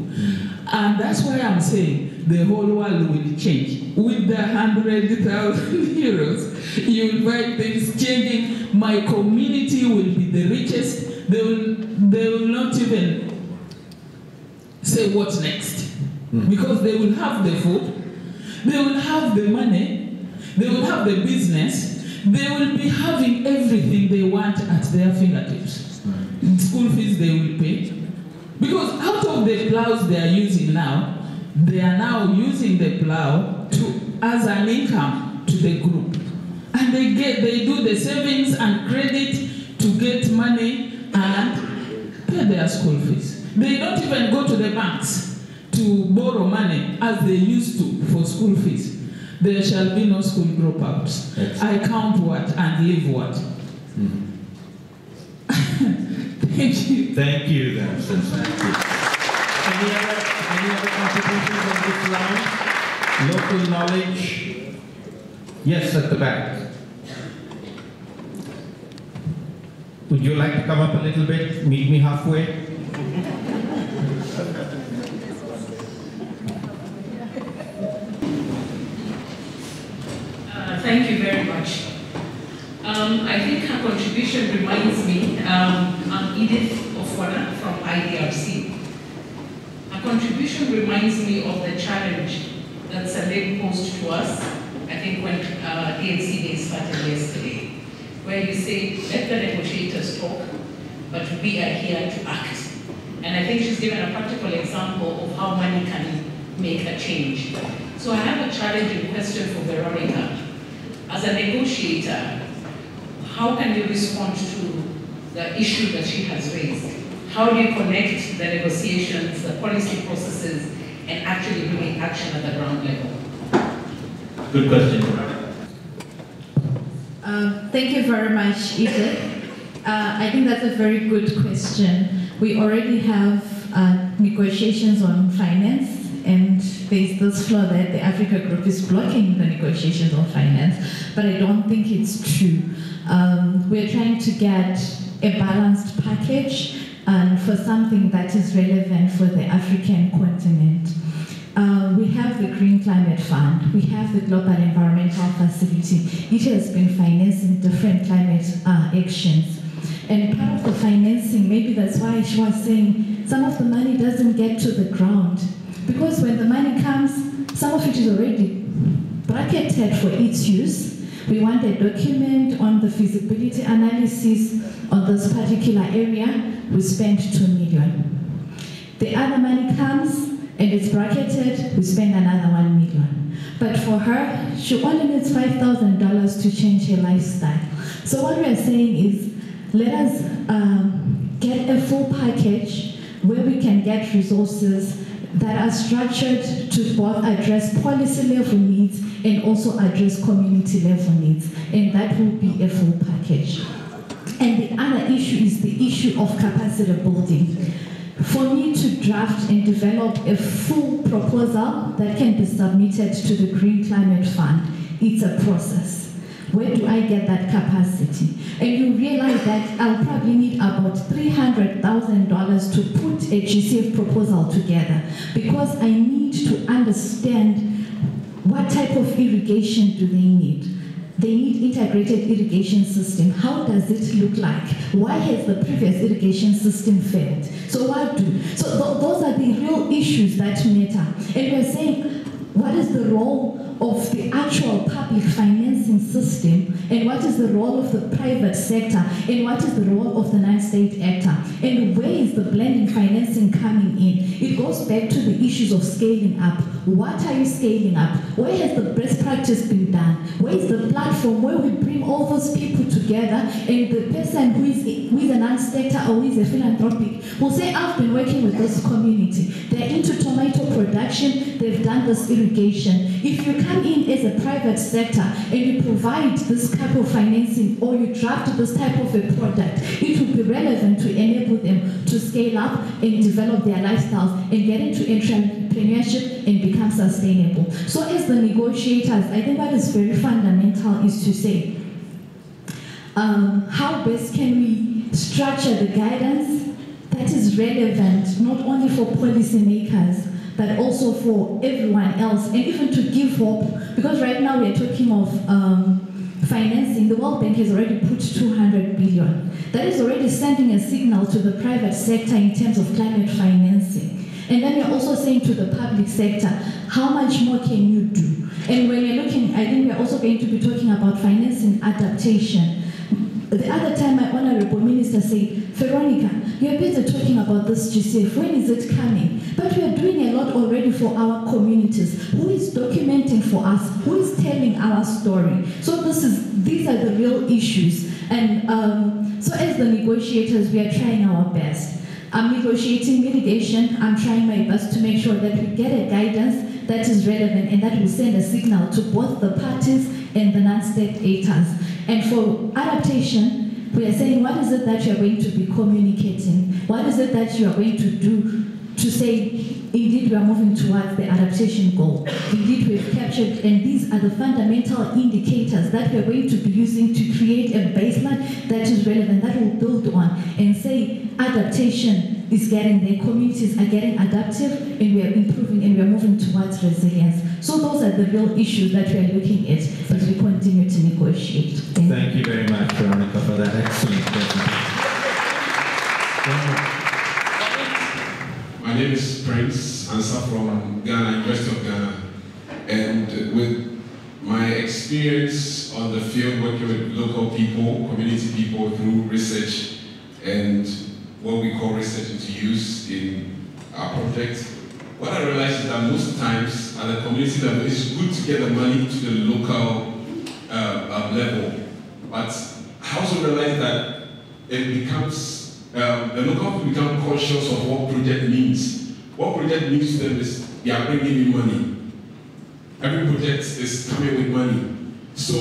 And that's why I'm saying the whole world will change. With the one hundred thousand euros, you'll find things changing. My community will be the richest. They will, they will not even say what's next. Mm. Because they will have the food, they will have the money, they will have the business, they will be having everything they want at their fingertips. In school fees they will pay. Because out of the plows they are using now, they are now using the plow to, as an income to the group. And they, get, they do the savings and credit to get money and pay their school fees. They don't even go to the banks to borrow money as they used to for school fees. There shall be no school dropouts. Yes. I count what and live what. Mm-hmm. Thank you. Thank you, Constance. Thank you. Any other, any other contributions on this line? Local knowledge? Yes, at the back. Would you like to come up a little bit? Meet me halfway? Thank you very much. Um, I think her contribution reminds me, um, I'm Edith Ofwana from I D R C. Her contribution reminds me of the challenge that Saleh posed to us, I think when uh, D and C Days started yesterday, where you say, let the negotiators talk, but we are here to act. And I think she's given a practical example of how money can make a change. So I have a challenging question for Veronica. As a negotiator, how can you respond to the issue that she has raised? How do you connect the negotiations, the policy processes, and actually bringing action at the ground level? Good question. Uh, thank you very much, Edith. Uh, I think that's a very good question. We already have uh, negotiations on finance, and there's this flaw that the Africa group is blocking the negotiations on finance, but I don't think it's true. Um, we're trying to get a balanced package and for something that is relevant for the African continent. Uh, we have the Green Climate Fund, we have the Global Environmental Facility. It has been financing different climate uh, actions. And part of the financing, maybe that's why she was saying some of the money doesn't get to the ground. Because when the money comes, some of it is already bracketed for its use. We want a document on the feasibility analysis on this particular area. We spend two million. The other money comes and it's bracketed, we spend another one million. But for her, she only needs five thousand dollars to change her lifestyle. So what we are saying is, let us um, get a full package where we can get resources that are structured to both address policy level needs and also address community level needs, and that will be a full package. And the other issue is the issue of capacity building. For me to draft and develop a full proposal that can be submitted to the Green Climate Fund, it's a process. Where do I get that capacity? And you realize that I'll probably need about three hundred thousand dollars to put a G C F proposal together, because I need to understand what type of irrigation do they need. They need integrated irrigation system. How does it look like? Why has the previous irrigation system failed? So what do? So th those are the real issues that matter. And we're saying, what is the role of the actual public financing system, and what is the role of the private sector, and what is the role of the non-state actor, and where is the blending financing coming in? It goes back to the issues of scaling up. What are you scaling up? Where has the best practice been done? Where is the platform where we bring all those people together, and the person who is, who is a non-state actor or who is a philanthropic will say, I've been working with this community. They're into tomato production, they've done this irrigation. If you come in as a private sector and you provide this type of financing, or you draft this type of a product, it will be relevant to enable them to scale up and develop their lifestyles and get into entrepreneurship and become sustainable. So as the negotiators, I think what is very fundamental is to say, um, how best can we structure the guidance that is relevant not only for policymakers, but also for everyone else, and even to give hope, because right now we are talking of um, financing. The World Bank has already put two hundred billion. That is already sending a signal to the private sector in terms of climate financing. And then you're also saying to the public sector, how much more can you do? And when you're looking, I think we're also going to be talking about financing adaptation. The other time my honorable minister said, Veronica, you're busy talking about this G C F, when is it coming? But we are doing a lot already for our communities. Who is documenting for us? Who is telling our story? So this is, these are the real issues. And um, so as the negotiators, we are trying our best. I'm negotiating mitigation. I'm trying my best to make sure that we get a guidance that is relevant and that will send a signal to both the parties and the non-state actors. And for adaptation, we are saying, what is it that you are going to be communicating? What is it that you are going to do to say, indeed, we are moving towards the adaptation goal? Indeed, we have captured, and these are the fundamental indicators that we are going to be using to create a baseline that is relevant, that will build on, and say adaptation is getting there, communities are getting adaptive, and we are improving, and we are moving towards resilience. So those are the real issues that we are looking at as we continue to negotiate. Thank, Thank you very much, Veronica, for that excellent presentation. My name is Prince Ansa from Ghana, University of Ghana. And with my experience on the field, working with local people, community people through research and what we call research into use in our projects, what I realized is that most times at the community level, it's good to get the money to the local uh, level, but I also realized that it becomes, um, the local people become conscious of what project means. What project means to them is they are bringing in money. Every project is coming with money. So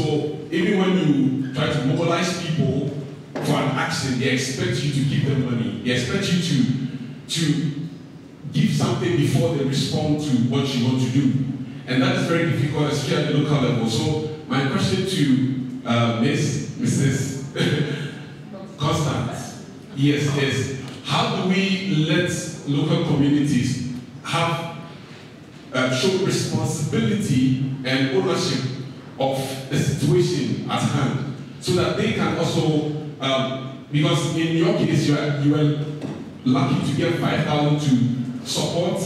even when you try to mobilize people for an action, they expect you to give them money. They expect you to, to give something before they respond to what you want to do. And that is very difficult, especially at the local level. So my question to uh, Miss, Missus Constance, yes, yes. How do we let local communities have, uh, show responsibility and ownership of the situation at hand, so that they can also, um, because in your case, you are, you are lucky to get five thousand to support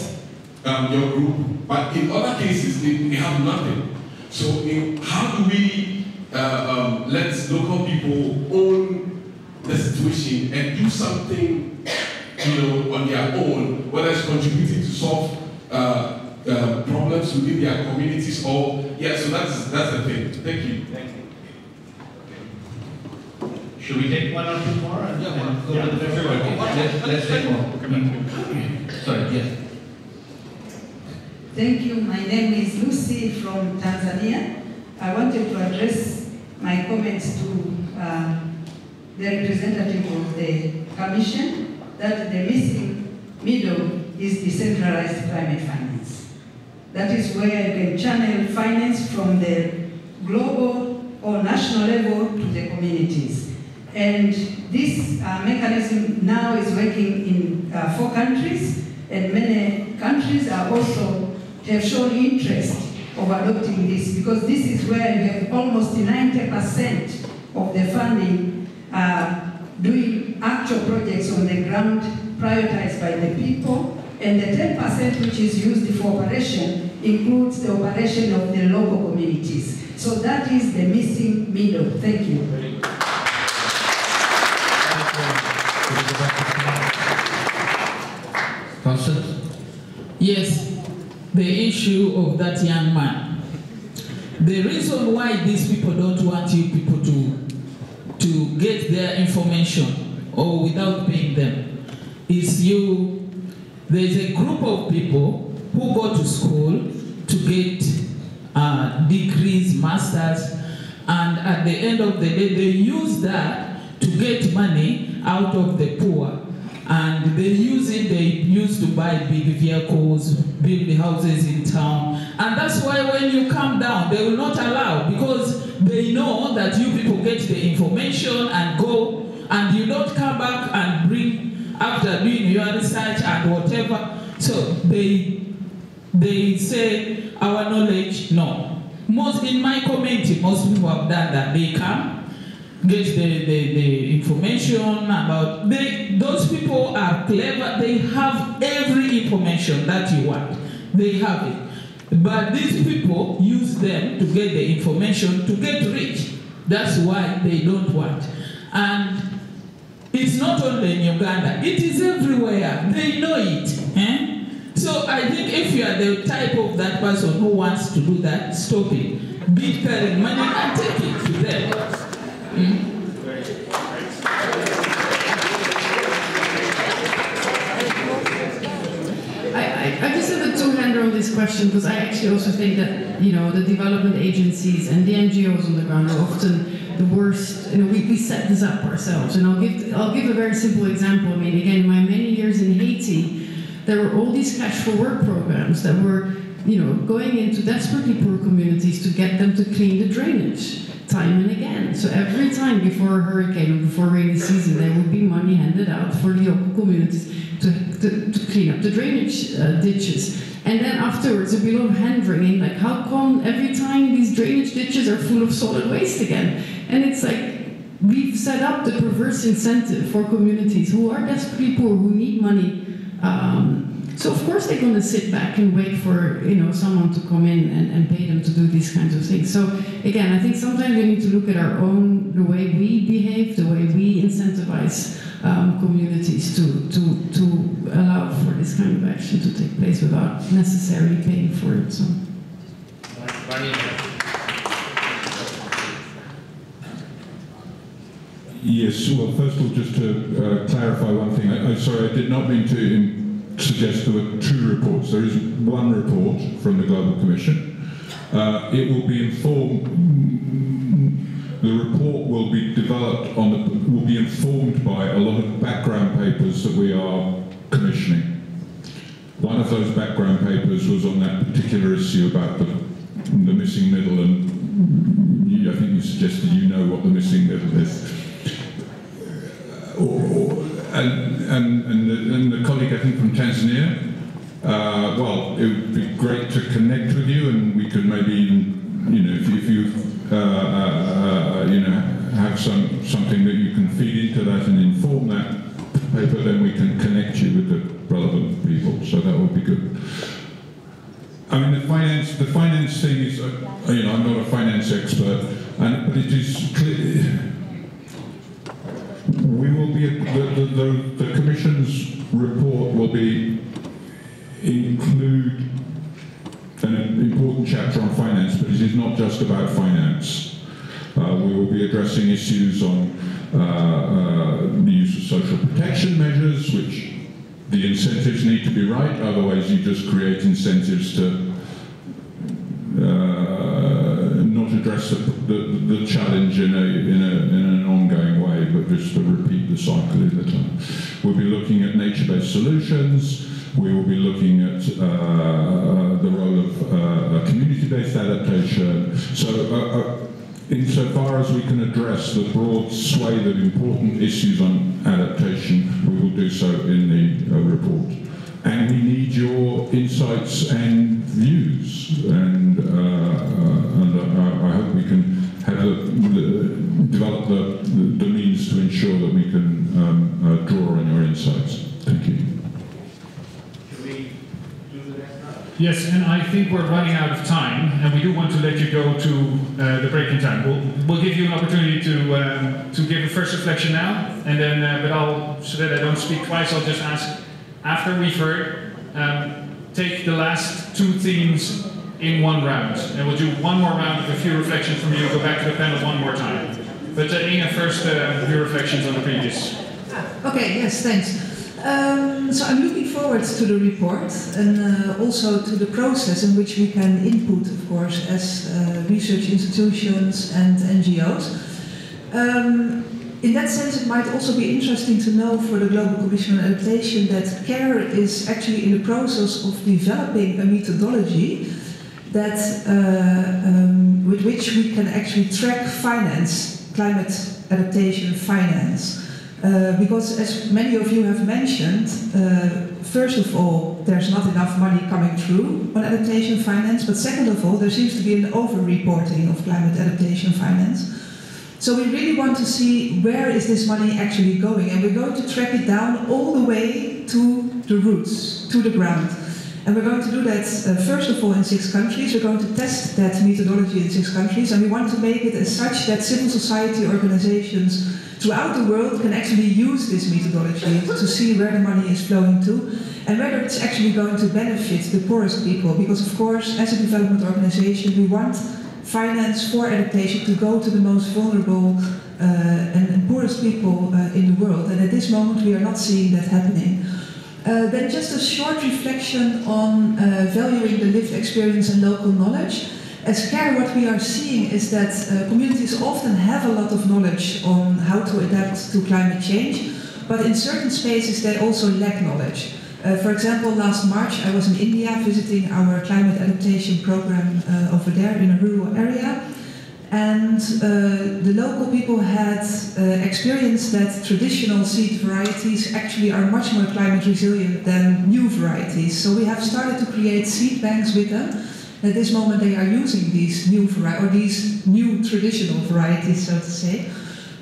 um, your group, but in other cases they, they have nothing. So in, how do we uh, um, let local people own the situation and do something, you know, on their own, whether it's contributing to solve uh, uh, problems within their communities or, yeah, so that's, that's the thing. Thank you. Thank you. Should we take one or two more? And yeah, one. Go yeah, to the next one. Okay. Let's, let's take more. Okay. Sorry, yes. Thank you. My name is Lucy from Tanzania. I wanted to address my comments to uh, the representative of the Commission that the missing middle is decentralized climate finance. That is where you can channel finance from the global or national level to the communities. And this uh, mechanism now is working in uh, four countries, and many countries are also have shown interest of adopting this, because this is where you have almost ninety percent of the funding uh, doing actual projects on the ground prioritized by the people, and the ten percent which is used for operation includes the operation of the local communities. So that is the missing middle. Thank you. Yes. The issue of that young man. The reason why these people don't want you people to, to get their information or without paying them is you, there's a group of people who go to school to get uh, degrees, masters, and at the end of the day, they use that to get money out of the poor. And they use it, they used to buy big vehicles, build houses in town. And that's why when you come down, they will not allow, because they know that you people get the information and go, and you don't come back and bring, after doing your research and whatever. So they, they say, our knowledge, no. Most in my community, most people have done that. They come, get the, the, the information about, they, those people are clever, they have every information that you want, they have it. But these people use them to get the information to get rich. That's why they don't want. And it's not only in Uganda, it is everywhere, they know it. Eh? So I think if you are the type of that person who wants to do that, stop it. Be carrying money and take it to them. I, I, I just have a two-hander on this question, because I actually also think that, you know, the development agencies and the N G Os on the ground are often the worst. You know, we, we set this up ourselves, and I'll give I'll give a very simple example. I mean, again, my many years in Haiti, there were all these cash for work programs that were, you know, going into desperately poor communities to get them to clean the drainage. Time and again. So every time before a hurricane or before rainy season, there would be money handed out for the local communities to, to, to clean up the drainage uh, ditches. And then afterwards, a bit of hand-wringing, like, how come every time these drainage ditches are full of solid waste again? And it's like, we've set up the perverse incentive for communities who are desperately poor, who need money. Um, So of course they're going to sit back and wait for, you know, someone to come in and, and pay them to do these kinds of things. So again, I think sometimes we need to look at our own, the way we behave, the way we incentivize um, communities to, to, to allow for this kind of action to take place without necessarily paying for it. So. Yes, well, first of all, just to uh, clarify one thing. I, I'm sorry, I did not mean to suggest there were two reports. There is one report from the Global Commission. Uh, it will be informed. The report will be developed on the, will be informed by a lot of background papers that we are commissioning. One of those background papers was on that particular issue about the, the missing middle, and you, I think you suggested you know what the missing middle is. Or, or, And, and, and, the, and the colleague, I think, from Tanzania, uh, well, it would be great to connect with you, and we could maybe, you know, if, if you, uh, uh, you know, have some something that you can feed into that and inform that paper, then we can connect you with the relevant people. So that would be good. I mean, the finance, the finance thing is, uh, you know, I'm not a finance expert, and but it is clear. We will be, the, the, the Commission's report will be, include an important chapter on finance, but it is not just about finance. Uh, we will be addressing issues on uh, uh, the use of social protection measures, which the incentives need to be right, otherwise you just create incentives to uh, not address the, the, the challenge in, a, in, a, in an ongoing way, but just to repeat the cycle in the time. We'll be looking at nature-based solutions. We will be looking at uh, the role of uh, community-based adaptation. So uh, uh, insofar as we can address the broad swathe of important issues on adaptation, we will do so in the uh, report. And we need your insights and views. And, uh, and I, I hope we can have the, the, develop the, the means to ensure that we can um, uh, draw on your insights. Thank you. Yes, and I think we're running out of time, and we do want to let you go to uh, the break in time. We'll, we'll give you an opportunity to uh, to give a first reflection now, and then, uh, but I'll, so that I don't speak twice, I'll just ask, after we've heard, um, take the last two themes in one round, and we'll do one more round with a few reflections from you, go back to the panel one more time. But uh, Inge, first, uh, your reflections on the previous. Ah, okay, yes, thanks. Um, so I'm looking forward to the report and uh, also to the process in which we can input, of course, as uh, research institutions and N G Os. Um, in that sense, it might also be interesting to know for the Global Commission on Adaptation that CARE is actually in the process of developing a methodology that, uh, um, with which we can actually track finance, climate adaptation finance. Uh, because, as many of you have mentioned, uh, first of all, there's not enough money coming through on adaptation finance, but second of all, there seems to be an over-reporting of climate adaptation finance. So we really want to see where is this money actually going, and we're going to track it down all the way to the roots, to the ground. And we're going to do that, uh, first of all, in six countries. We're going to test that methodology in six countries, and we want to make it as such that civil society organizations throughout the world can actually use this methodology to see where the money is flowing to and whether it's actually going to benefit the poorest people. Because of course, as a development organization, we want finance for adaptation to go to the most vulnerable uh, and, and poorest people uh, in the world. And at this moment, we are not seeing that happening. Uh, then just a short reflection on uh, valuing the lived experience and local knowledge. As CARE, what we are seeing is that uh, communities often have a lot of knowledge on how to adapt to climate change, but in certain spaces they also lack knowledge. Uh, for example, last March I was in India visiting our climate adaptation program uh, over there in a rural area, and uh, the local people had uh, experienced that traditional seed varieties actually are much more climate resilient than new varieties. So we have started to create seed banks with them. At this moment they are using these new or these new traditional varieties, so to say.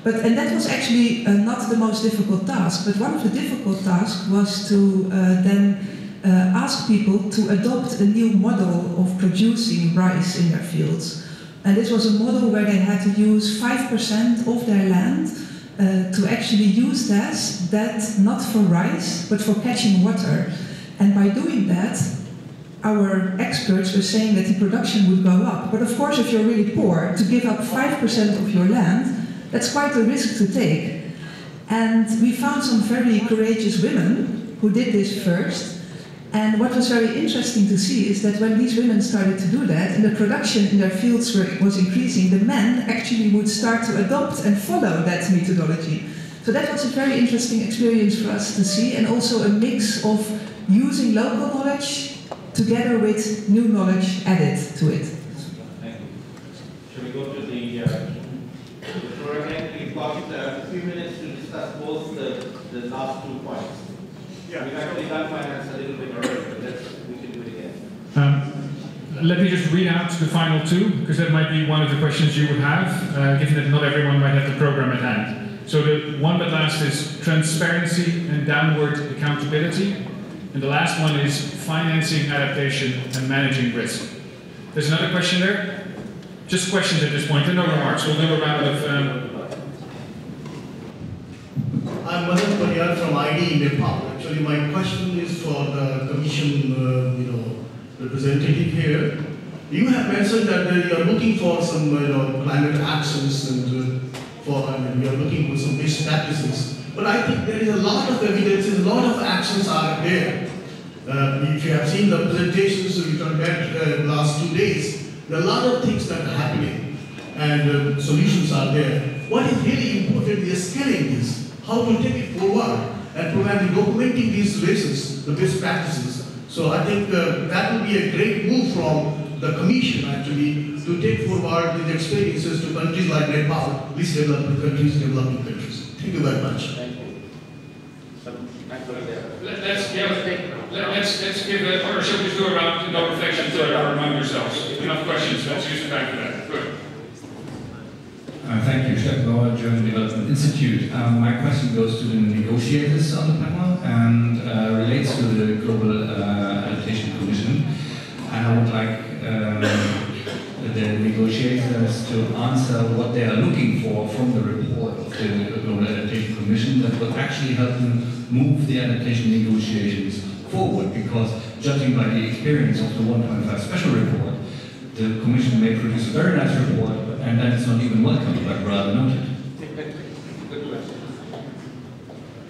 But, and that was actually uh, not the most difficult task, but one of the difficult tasks was to uh, then uh, ask people to adopt a new model of producing rice in their fields. And this was a model where they had to use five percent of their land uh, to actually use that, that not for rice, but for catching water. And by doing that, our experts were saying that the production would go up. But of course, if you're really poor, to give up five percent of your land, that's quite a risk to take. And we found some very courageous women who did this first. And what was very interesting to see is that when these women started to do that, and the production in their fields were, was increasing, the men actually would start to adopt and follow that methodology. So that was a very interesting experience for us to see, and also a mix of using local knowledge together with new knowledge added to it. Thank you. Shall we go to the floor again? We've got a few minutes to discuss both the, the last two points. Yeah. We've actually done finance a little bit already, but let's, we can do it again. Um, let me just read out the final two, because that might be one of the questions you would have, uh, given that not everyone might have the program at hand. So the one that last is transparency and downward accountability. And the last one is financing adaptation and managing risk. There's another question there. Just questions at this point, there are no remarks. We'll do a round of... Um... I'm Madan Pariyar from I D in Nepal. Actually, my question is for the Commission uh, you know, representative here. You have mentioned that uh, you are looking for some you know, climate actions and uh, for, and we are looking for some best practices. But I think there is a lot of evidence, a lot of actions are there. Uh, if you have seen the presentations we conducted uh, last two days, there are a lot of things that are happening and uh, solutions are there. What is really important is scaling this, how to take it forward and providing documenting these races, the best practices. So I think uh, that would be a great move from the Commission actually to take forward these experiences to countries like Nepal, least developed countries, developing countries. Thank you very much. Thank you. Let's give, let's, let's give it, or should we do a round no reflections among yourselves? Enough questions, let's use the time for that. Good. Uh, thank you, Chef Bauer, German Development Institute. Um, my question goes to the negotiators on the panel and uh, relates to the Global uh, Adaptation Commission. And I would like um, the negotiators to answer what they are looking for from the report of the Global Adaptation Commission that will actually help them move the adaptation negotiations forward, because judging by the experience of the one point five special report, the Commission may produce a very nice report, and that is not even welcome, but rather noted.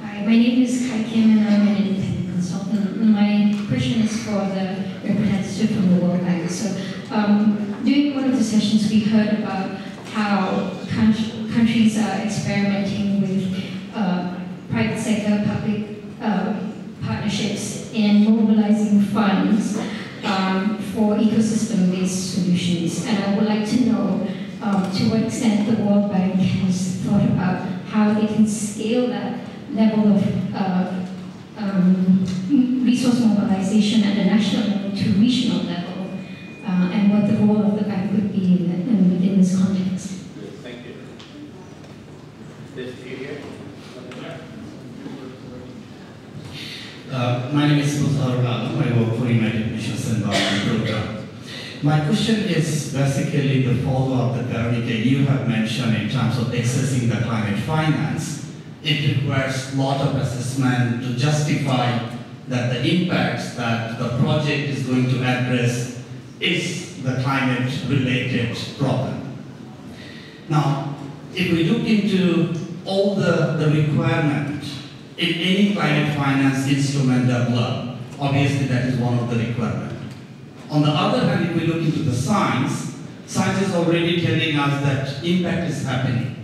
Hi, my name is Kai Kim, and I'm an independent consultant. My question is for the representative from the World Bank. So, um, during one of the sessions, we heard about how country, countries are experimenting with uh, private sector, public uh, partnerships, and mobilizing funds um, for ecosystem-based solutions. And I would like to know, Um, to what extent the World Bank has thought about how they can scale that level of uh, um, resource mobilization at the national level to regional level, uh, and what the role of the bank would be in, in, within this context. Thank you. This here. Uh, my name is Musa Rana. I work for United Nations Environment Program. My question is basically the follow-up that Veronica you have mentioned in terms of accessing the climate finance. It requires a lot of assessment to justify that the impacts that the project is going to address is the climate-related problem. Now, if we look into all the, the requirements in any climate finance instrument developed, obviously that is one of the requirements. On the other hand, if we look into the science, science is already telling us that impact is happening.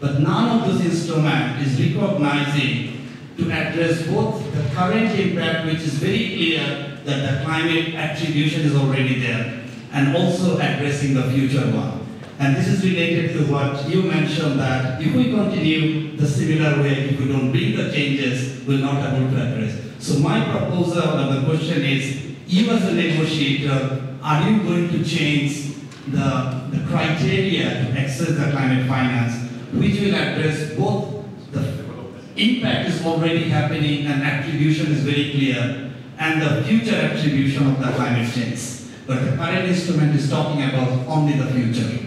But none of those instruments is recognizing to address both the current impact, which is very clear that the climate attribution is already there, and also addressing the future one. And this is related to what you mentioned, that if we continue the similar way, if we don't bring the changes, we're not able to address. So my proposal and the question is, you as a negotiator, are you going to change the, the criteria to access the climate finance, which will address both the impact is already happening and attribution is very clear, and the future attribution of the climate change. But the current instrument is talking about only the future.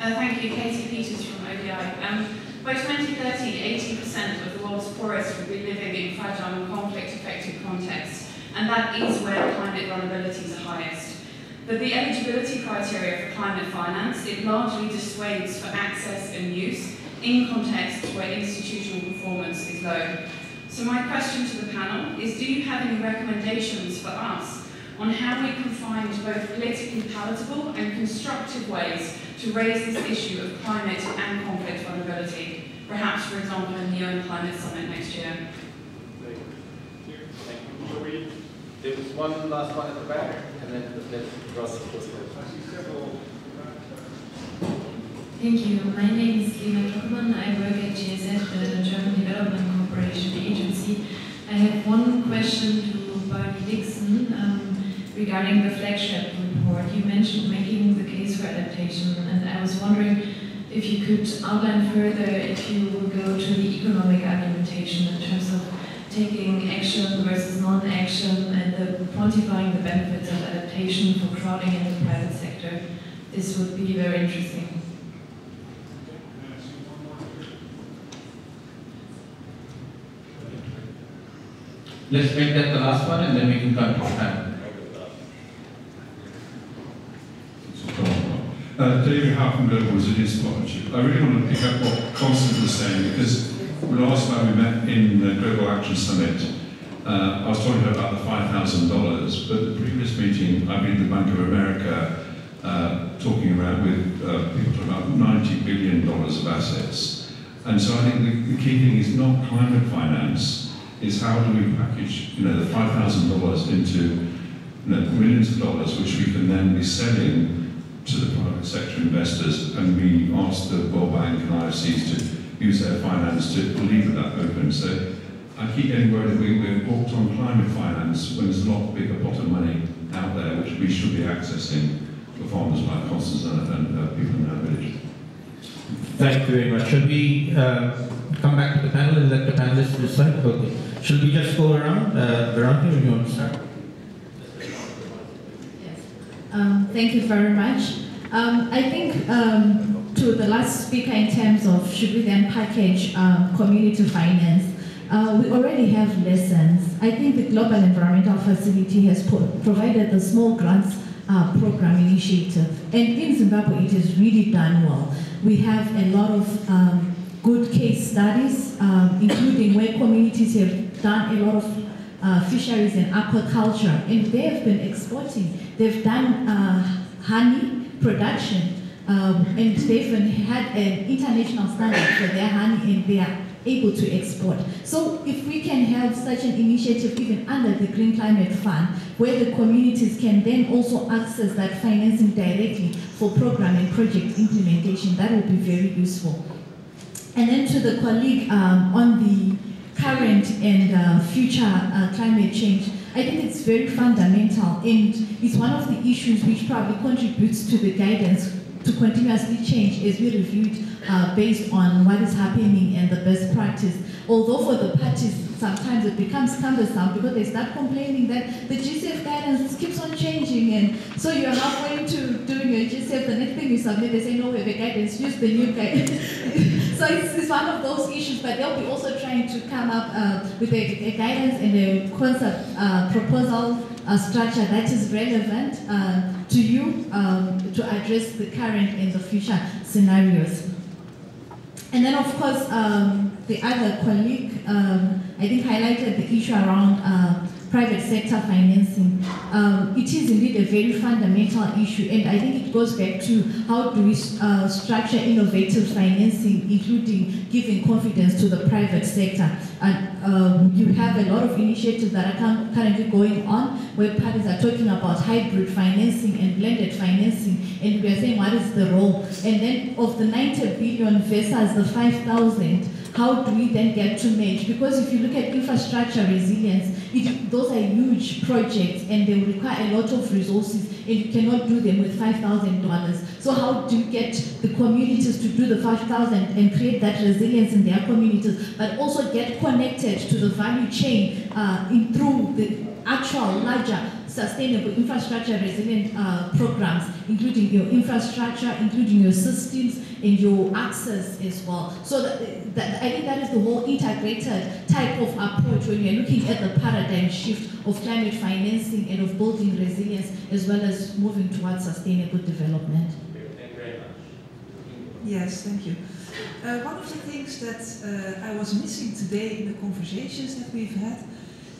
Uh, thank you, Katie Peters from O D I. Um, by twenty thirty, eighty percent of the world's poorest will be living in fragile and conflict-affected contexts, and that is where climate vulnerabilities are highest. But the eligibility criteria for climate finance, it largely dissuades for access and use in contexts where institutional performance is low. So my question to the panel is, do you have any recommendations for us on how we can find both politically palatable and constructive ways to raise this issue of climate and conflict vulnerability, perhaps, for example, in the U N Climate Summit next year? Thank you. Thank you. There was one last one at the back, and then let's cross the first one. Thank you. My name is Lina Klockmann. I work at G I Z, the German Development Cooperation Agency. I have one question to Barney Dickson um, regarding the flagship report. You mentioned making the case for adaptation, and I was wondering if you could outline further if you will go to the economic argumentation in terms of taking action versus non-action and the quantifying the benefits of adaptation for crowding in the private sector. This would be very interesting. Let's make that the last one, and then we can come to time. Uh, David Howe from Global Resilience Partnership. I really want to pick up what Constance was saying, because last time we met in the Global Action Summit, uh, I was talking about the five thousand dollars, but the previous meeting, I've been at the Bank of America uh, talking around with uh, people talking about ninety billion dollars of assets. And so I think the, the key thing is not climate finance, is how do we package you know, the five thousand dollars into you know, millions of dollars, which we can then be selling to the private sector investors, and we asked the World Bank and I F Cs to use their finance to leave that open. So I keep getting worried that we, we're walked on climate finance when there's a lot bigger pot of money out there which we should be accessing for farmers like Constance and, and uh, people in our village. Thank you very much. Should we uh, come back to the panel and let the panelists decide? Okay. Should we just go around? Uh, Veronica, do you want to start? Um, thank you very much. Um, I think um, to the last speaker in terms of should we then package um, community finance, uh, we already have lessons. I think the Global Environmental Facility has pro provided the small grants uh, program initiative. And in Zimbabwe, it is really done well. We have a lot of um, good case studies, um, including where communities have done a lot of Uh, fisheries and aquaculture, and they have been exporting. They've done uh, honey production, um, and they've been, had an international standard for their honey, and they are able to export. So if we can have such an initiative even under the Green Climate Fund, where the communities can then also access that financing directly for program and project implementation, that would be very useful. And then to the colleague um, on the current and uh, future uh, climate change, I think it's very fundamental, and it's one of the issues which probably contributes to the guidance to continuously change as we reviewed uh, based on what is happening and the best practice. Although for the parties, sometimes it becomes cumbersome because they start complaining that the G C F guidance keeps on changing, and so you're halfway to doing your G C F, the next thing you submit, they say, no, we have a guidance, use the new guidance. So it's, it's one of those issues, but they'll be also trying to come up uh, with a, a guidance and a concept uh, proposal uh, structure that is relevant uh, to you um, to address the current and the future scenarios. And then, of course, um, the other colleague, um, I think, highlighted the issue around uh, private sector financing. Um, it is indeed a very fundamental issue, and I think it goes back to how do we uh, structure innovative financing, including giving confidence to the private sector. And um, you have a lot of initiatives that are currently going on where parties are talking about hybrid financing and blended financing, and we are saying what is the role? And then of the ninety billion versus the five thousand, how do we then get to match? Because if you look at infrastructure resilience, it, those are huge projects and they require a lot of resources, and you cannot do them with five thousand dollars. So how do you get the communities to do the five thousand dollars and create that resilience in their communities, but also get connected to the value chain uh, in, through the actual larger sustainable infrastructure resilient uh, programs, including your infrastructure, including your systems, and your access as well. So that, that, I think that is the whole integrated type of approach when you're looking at the paradigm shift of climate financing and of building resilience, as well as moving towards sustainable development. Thank you very much. Yes, thank you. Uh, one of the things that uh, I was missing today in the conversations that we've had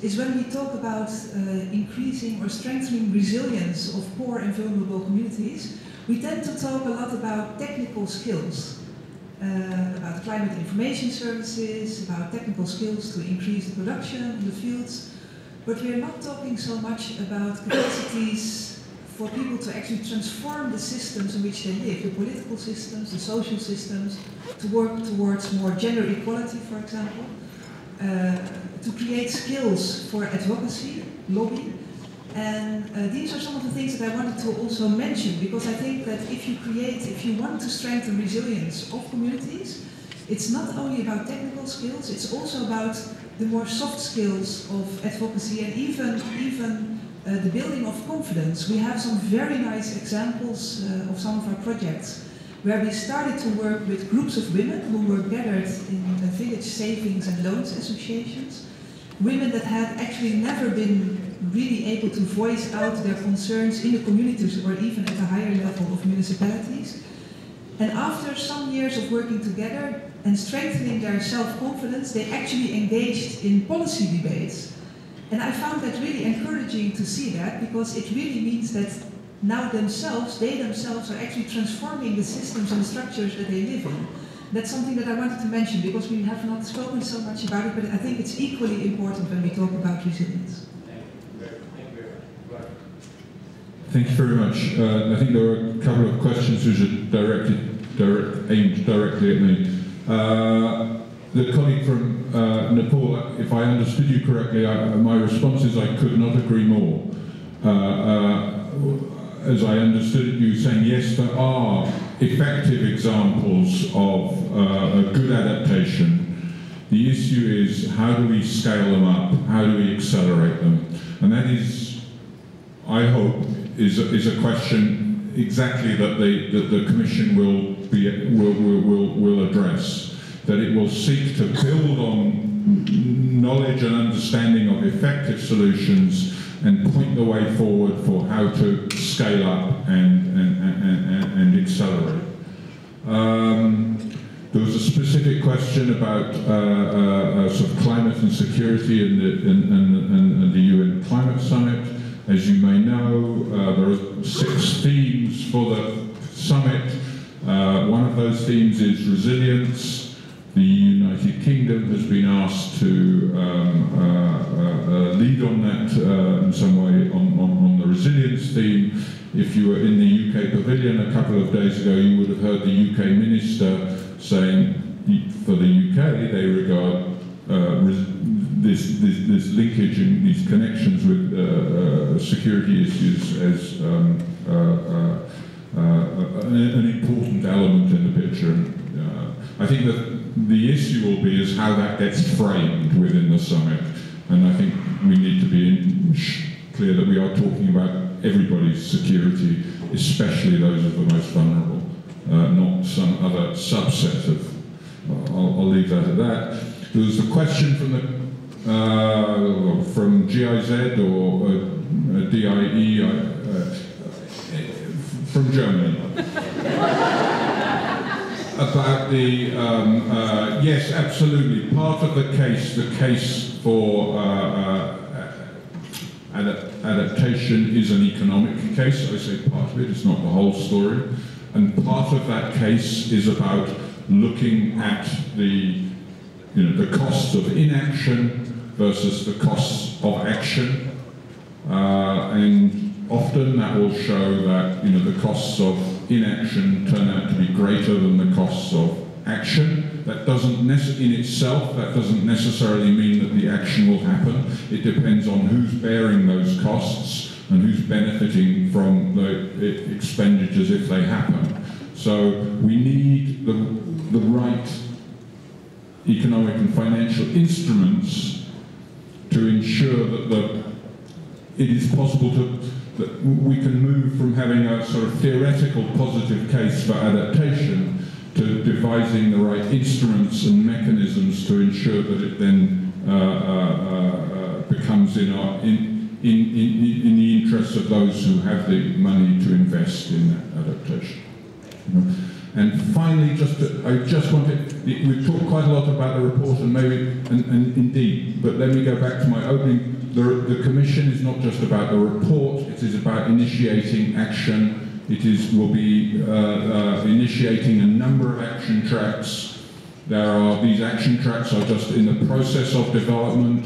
is when we talk about uh, increasing or strengthening resilience of poor and vulnerable communities, we tend to talk a lot about technical skills, uh, about climate information services, about technical skills to increase the production in the fields, but we're not talking so much about capacities for people to actually transform the systems in which they live, the political systems, the social systems, to work towards more gender equality, for example, uh, to create skills for advocacy, lobbying. And uh, these are some of the things that I wanted to also mention, because I think that if you create, if you want to strengthen resilience of communities, it's not only about technical skills, it's also about the more soft skills of advocacy and even, even uh, the building of confidence. We have some very nice examples uh, of some of our projects where we started to work with groups of women who were gathered in the village savings and loans associations, women that had actually never been really able to voice out their concerns in the communities or even at a higher level of municipalities. And after some years of working together and strengthening their self-confidence, they actually engaged in policy debates. And I found that really encouraging to see that, because it really means that now themselves, they themselves are actually transforming the systems and structures that they live in. That's something that I wanted to mention, because we have not spoken so much about it, but I think it's equally important when we talk about resilience. Thank you very much. Uh, I think there are a couple of questions which are directed, direct, aimed directly at me. Uh, the colleague from uh, Nepal, if I understood you correctly, I, my response is I could not agree more. Uh, uh, as I understood you saying, yes, there are effective examples of uh, a good adaptation. The issue is how do we scale them up? How do we accelerate them? And that is, I hope, is a, is a question exactly that, they, that the Commission will, be, will, will, will address. That it will seek to build on knowledge and understanding of effective solutions and point the way forward for how to scale up and, and, and, and, and accelerate. Um, there was a specific question about uh, uh, uh, sort of climate and security and the, and, and, and the U N Climate Summit. As you may know, uh, there are six themes for the summit. Uh, one of those themes is resilience. The United Kingdom has been asked to um, uh, uh, lead on that uh, in some way on, on, on the resilience theme. If you were in the U K pavilion a couple of days ago, you would have heard the U K minister saying for the U K they regard uh, This, this, this linkage and these connections with uh, uh, security issues as um, uh, uh, uh, an important element in the picture. Uh, I think that the issue will be is how that gets framed within the summit, and I think we need to be in clear that we are talking about everybody's security, especially those of the most vulnerable, uh, not some other subset of. I'll, I'll leave that at that. There was a question from the Uh, from G I Z or uh, D I E, uh, uh, from Germany, about the, um, uh, yes, absolutely, part of the case, the case for uh, uh, ad adaptation is an economic case. I say part of it, it's not the whole story, and part of that case is about looking at the You know, the costs of inaction versus the costs of action, uh, and often that will show that you know the costs of inaction turn out to be greater than the costs of action. That doesn't nec- in itself that doesn't necessarily mean that the action will happen. It depends on who's bearing those costs and who's benefiting from the expenditures if they happen. So we need the the right economic and financial instruments to ensure that the, it is possible to, that we can move from having a sort of theoretical positive case for adaptation to devising the right instruments and mechanisms to ensure that it then uh, uh, uh, becomes in, our, in, in, in, in the interests of those who have the money to invest in that adaptation. And finally, just to, I just wanted, we've talked quite a lot about the report and maybe, and, and indeed, but let me go back to my opening. The, the Commission is not just about the report, it is about initiating action. It is, will be uh, uh, initiating a number of action tracks. There are, these action tracks are just in the process of development.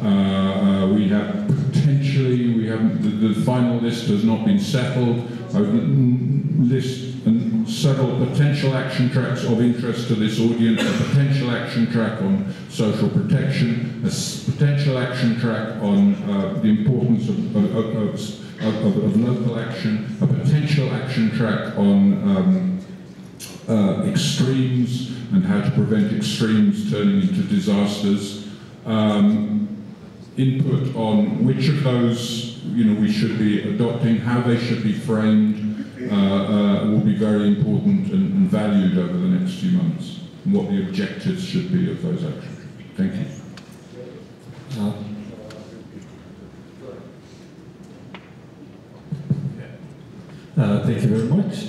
Uh, we have potentially, we haven't, the, the final list has not been settled. I would list and several potential action tracks of interest to this audience, a potential action track on social protection, a potential action track on uh, the importance of, of, of, of, of local action, a potential action track on um, uh, extremes and how to prevent extremes turning into disasters, um, input on which of those you know, we should be adopting, how they should be framed, Uh, uh, will be very important and, and valued over the next few months, and what the objectives should be of those actions. Thank you. Uh,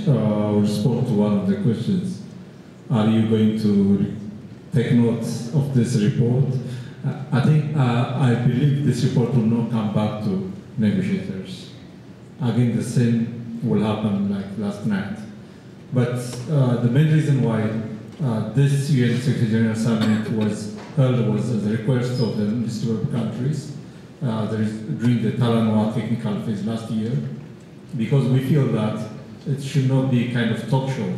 uh, respond to one of the questions. Are you going to take note of this report? Uh, I think, uh, I believe this report will not come back to negotiators. Again, the same will happen like last night. But uh, the main reason why uh, this U N Secretary General Summit was held was at the request of the least developed countries uh, there is, during the Talanoa technical phase last year, because we feel that it should not be kind of talk show.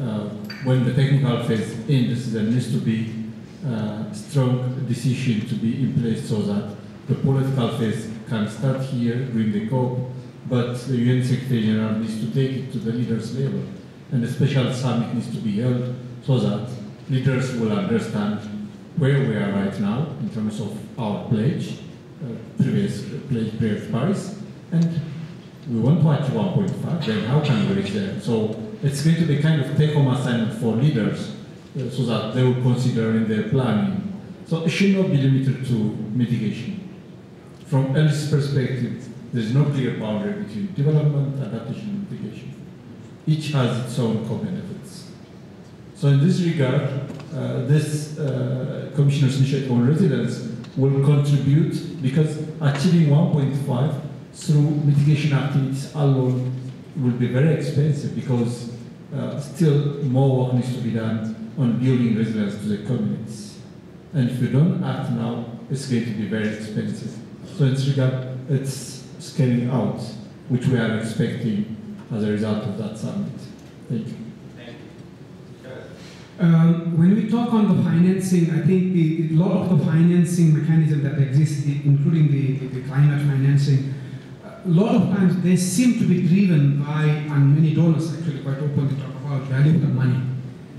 Uh, when the technical phase ends, there needs to be a strong decision to be in place so that the political phase can start here during the COP, but the U N Secretary General needs to take it to the leaders' level, and a special summit needs to be held so that leaders will understand where we are right now in terms of our pledge, uh, previous pledge prayer of Paris, and we want to achieve one point five, then how can we reach there? So it's going to be kind of take-home assignment for leaders uh, so that they will consider in their planning. So it should not be limited to mitigation. From L D C perspective, there's no clear boundary between development, adaptation, and mitigation. Each has its own co-benefits. So in this regard, uh, this uh, Commissioner's Initiative on Resilience will contribute, because achieving one point five through mitigation activities alone will be very expensive, because uh, still more work needs to be done on building resilience to the communities. And if you don't act now, it's going to be very expensive. So in this regard, it's scaling out, which we are expecting as a result of that summit. Thank you. Thank you. Um, when we talk on the financing, I think the, a lot of the financing mechanism that exists, including the, the climate financing, a lot of times they seem to be driven by, and many donors actually quite openly talk about, value for money.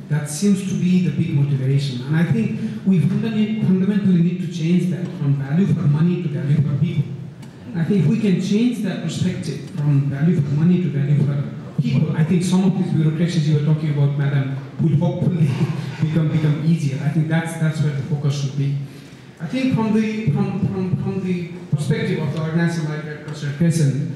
That seems to be the big motivation. And I think we fundamentally need to change that from value for money to value for people. I think if we can change that perspective from value for money to value for people, I think some of these bureaucracies you were talking about, Madam, will hopefully become become easier. I think that's that's where the focus should be. I think from the from from, from the perspective of the organization like Red Cross Red Crescent,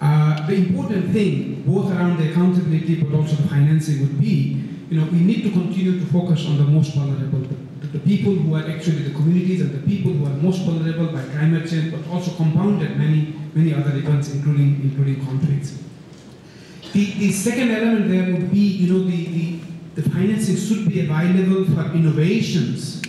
uh, the important thing, both around the accountability but also the financing, would be, you know, we need to continue to focus on the most vulnerable. The people who are actually the communities and the people who are most vulnerable by climate change, but also compounded many many other events, including including conflicts. The, the second element there would be, you know, the, the, the financing should be available for innovations,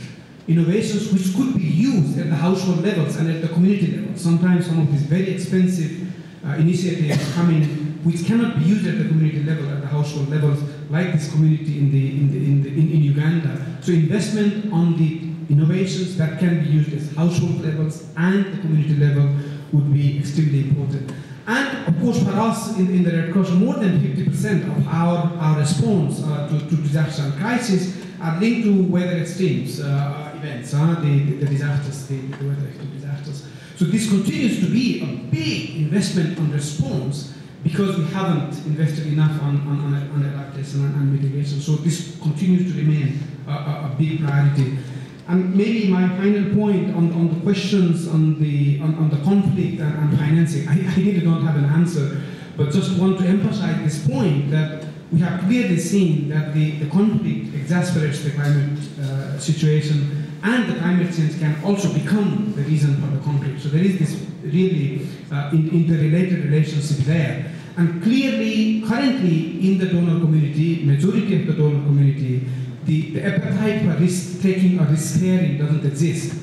innovations which could be used at the household levels and at the community level. Sometimes some of these very expensive uh, initiatives come in which cannot be used at the community level, at the household levels, like this community in the in the, in, the, in, in Uganda. So investment on the innovations that can be used at household levels and the community level would be extremely important. And of course, for us in, in the Red Cross, more than fifty percent of our our response uh, to, to disaster and crisis are linked to weather extremes uh, events, uh, the, the, the disasters, the, the weather extreme disasters. So this continues to be a big investment on response, because we haven't invested enough on, on, on, on adaptation and, and mitigation. So this continues to remain a, a, a big priority. And maybe my final point on, on the questions on the, on, on the conflict and, and financing, I, I really don't have an answer, but just want to emphasize this point that we have clearly seen that the, the conflict exacerbates the climate uh, situation, and the climate change can also become the reason for the conflict. So there is this really uh, in, interrelated relationship there. And clearly, currently, in the donor community, majority of the donor community, the, the appetite for risk-taking or risk-sharing doesn't exist.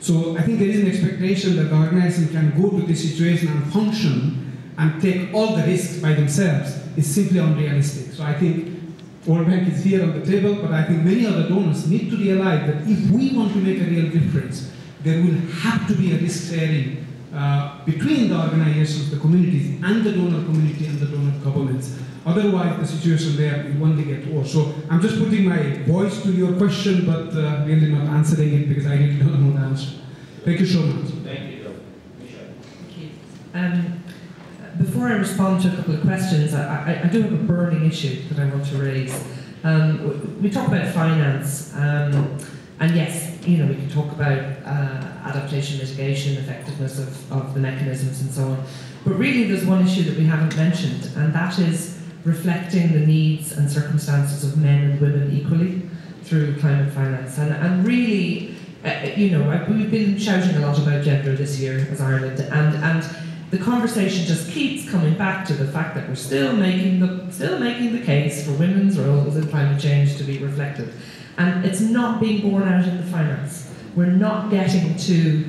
So I think there is an expectation that the organization can go to this situation and function and take all the risks by themselves is simply unrealistic. So I think World Bank is here on the table, but I think many other donors need to realize that if we want to make a real difference, there will have to be a risk sharing uh, between the organizations, the communities, and the donor community and the donor governments. Otherwise, the situation there will only get worse. So I'm just putting my voice to your question, but uh, really not answering it because I really don't know the answer. Thank you so much. Thank you. Thank you. Um, Before I respond to a couple of questions, I, I, I do have a burning issue that I want to raise. Um, we talk about finance, um, and yes, you know, we can talk about uh, adaptation, mitigation, effectiveness of, of the mechanisms and so on. But really there's one issue that we haven't mentioned, and that is reflecting the needs and circumstances of men and women equally through climate finance. And, and really, uh, you know, we've been shouting a lot about gender this year as Ireland, and, and the conversation just keeps coming back to the fact that we're still making the, still making the case for women's roles in climate change to be reflected. And it's not being borne out in the finance. We're not getting to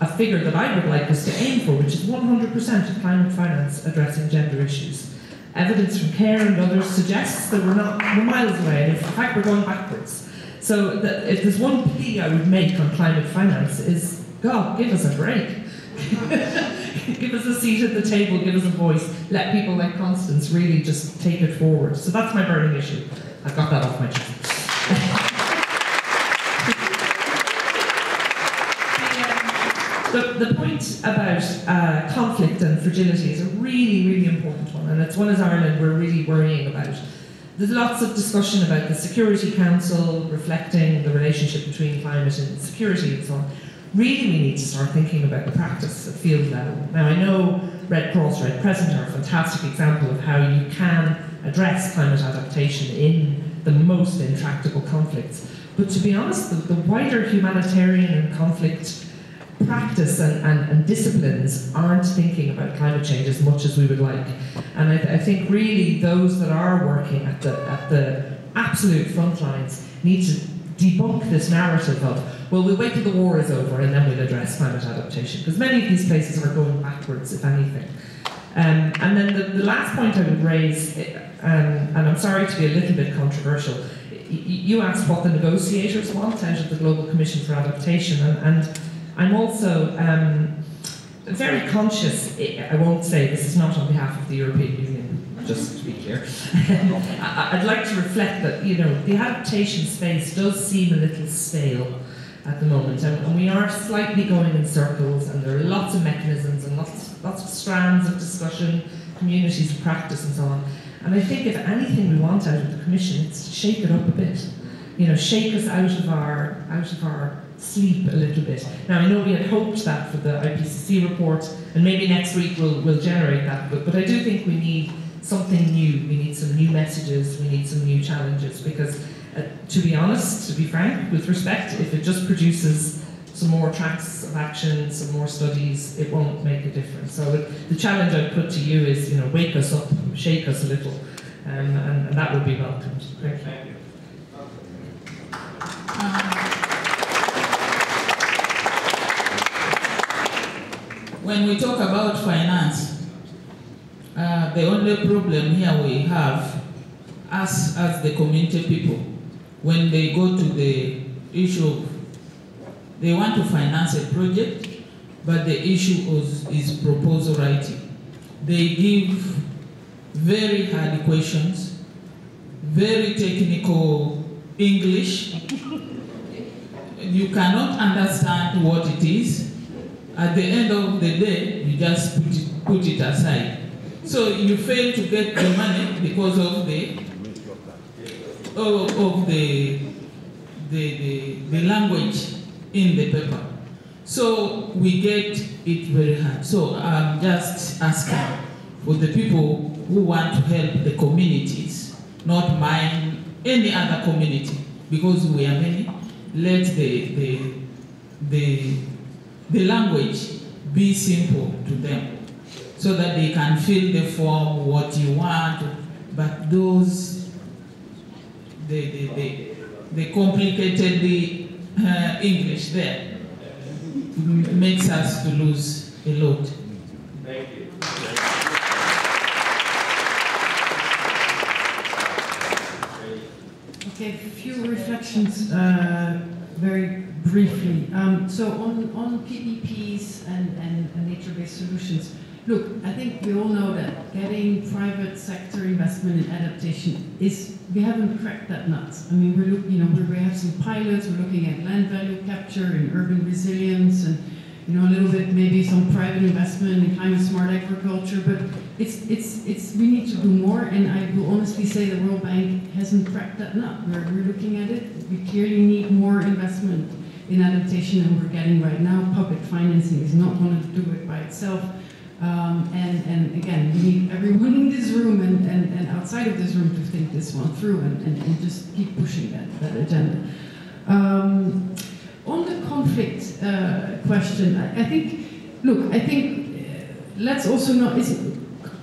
a figure that I would like us to aim for, which is one hundred percent of climate finance addressing gender issues. Evidence from CARE and others suggests that we're not we're miles away, and in fact we're going backwards. So the, if there's one plea I would make on climate finance is, God, give us a break. Give us a seat at the table, give us a voice, let people like Constance really just take it forward. So that's my burning issue. I've got that off my chest. The, the point about uh, conflict and fragility is a really, really important one, and it's one as Ireland we're really worrying about. There's lots of discussion about the Security Council reflecting the relationship between climate and security and so on. Really, we need to start thinking about the practice at field level. Now, I know Red Cross, Red Crescent are a fantastic example of how you can address climate adaptation in the most intractable conflicts. But to be honest, the, the wider humanitarian and conflict practice and, and, and disciplines aren't thinking about climate change as much as we would like. And I, th I think really those that are working at the, at the absolute front lines need to debunk this narrative of, well, we'll wait till the war is over and then we'll address climate adaptation, because many of these places are going backwards, if anything. Um, and then the, the last point I would raise, um, and I'm sorry to be a little bit controversial, you asked what the negotiators want out of the Global Commission for Adaptation, and, and I'm also um, very conscious, I won't say this is not on behalf of the European Union, just to be clear. I'd like to reflect that, you know, the adaptation space does seem a little stale at the moment, and, and we are slightly going in circles, and there are lots of mechanisms and lots, lots of strands of discussion, communities of practice and so on. And I think if anything we want out of the Commission, it's to shake it up a bit. You know, shake us out of our, out of our sleep a little bit. Now, I know we had hoped that for the I P C C report, and maybe next week we'll, we'll generate that, but, but I do think we need something new. We need some new messages, we need some new challenges, because uh, to be honest, to be frank, with respect, if it just produces some more tracks of action, some more studies, it won't make a difference. So it, the challenge I'd put to you is, you know, wake us up, shake us a little, um, and, and that would be welcomed. Great. Thank you. When we talk about finance, uh, the only problem here we have, us as the community people, when they go to the issue, they want to finance a project, but the issue is, is proposal writing. They give very hard questions, very technical English. You cannot understand what it is. At the end of the day, you just put it, put it aside. So you fail to get the money because of the of the the, the the language in the paper. So we get it very hard. So I'm just asking for the people who want to help the communities, not mine, any other community, because we are many. Let the the the The language be simple to them so that they can fill the form what you want, but those, the, the, the, the complicated the, uh, English there makes us to lose a lot. Thank you. Okay, a few reflections uh, very briefly. Um, so on, on P P Ps and, and, and nature-based solutions, look, I think we all know that getting private sector investment in adaptation is, we haven't cracked that nut. I mean, we're look, you know, we have some pilots, we're looking at land value capture and urban resilience and, you know, a little bit maybe some private investment in climate-smart agriculture, but it's, it's, it's, we need to do more, and I will honestly say the World Bank hasn't cracked that nut. We're, we're looking at it, we clearly need more investment in adaptation, and we're getting right now, public financing is not going to do it by itself. Um, and, and again, we need everyone in this room and, and, and outside of this room to think this one through and, and, and just keep pushing that, that agenda. Um, on the conflict uh, question, I, I think, look, I think uh, let's also not, it's,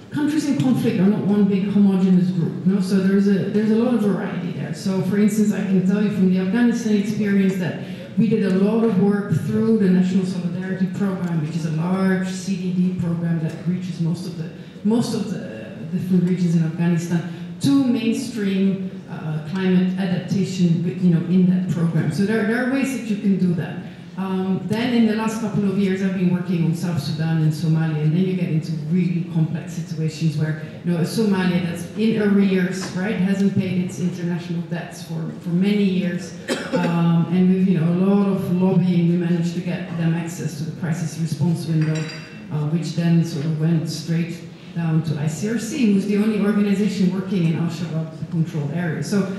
countries in conflict are not one big homogenous group, no? So there's a, there's a lot of variety there. So for instance, I can tell you from the Afghanistan experience that we did a lot of work through the National Solidarity Program, which is a large C D D program that reaches most of the, most of the different regions in Afghanistan, to mainstream uh, climate adaptation, you know, in that program. So there, there are ways that you can do that. Um, then in the last couple of years, I've been working on South Sudan and Somalia, and then you get into really complex situations where, you know, Somalia that's in arrears, right, hasn't paid its international debts for, for many years, um, and with, you know, a lot of lobbying, we managed to get them access to the crisis response window, uh, which then sort of went straight down to I C R C, who's the only organization working in Al-Shabaab controlled areas. So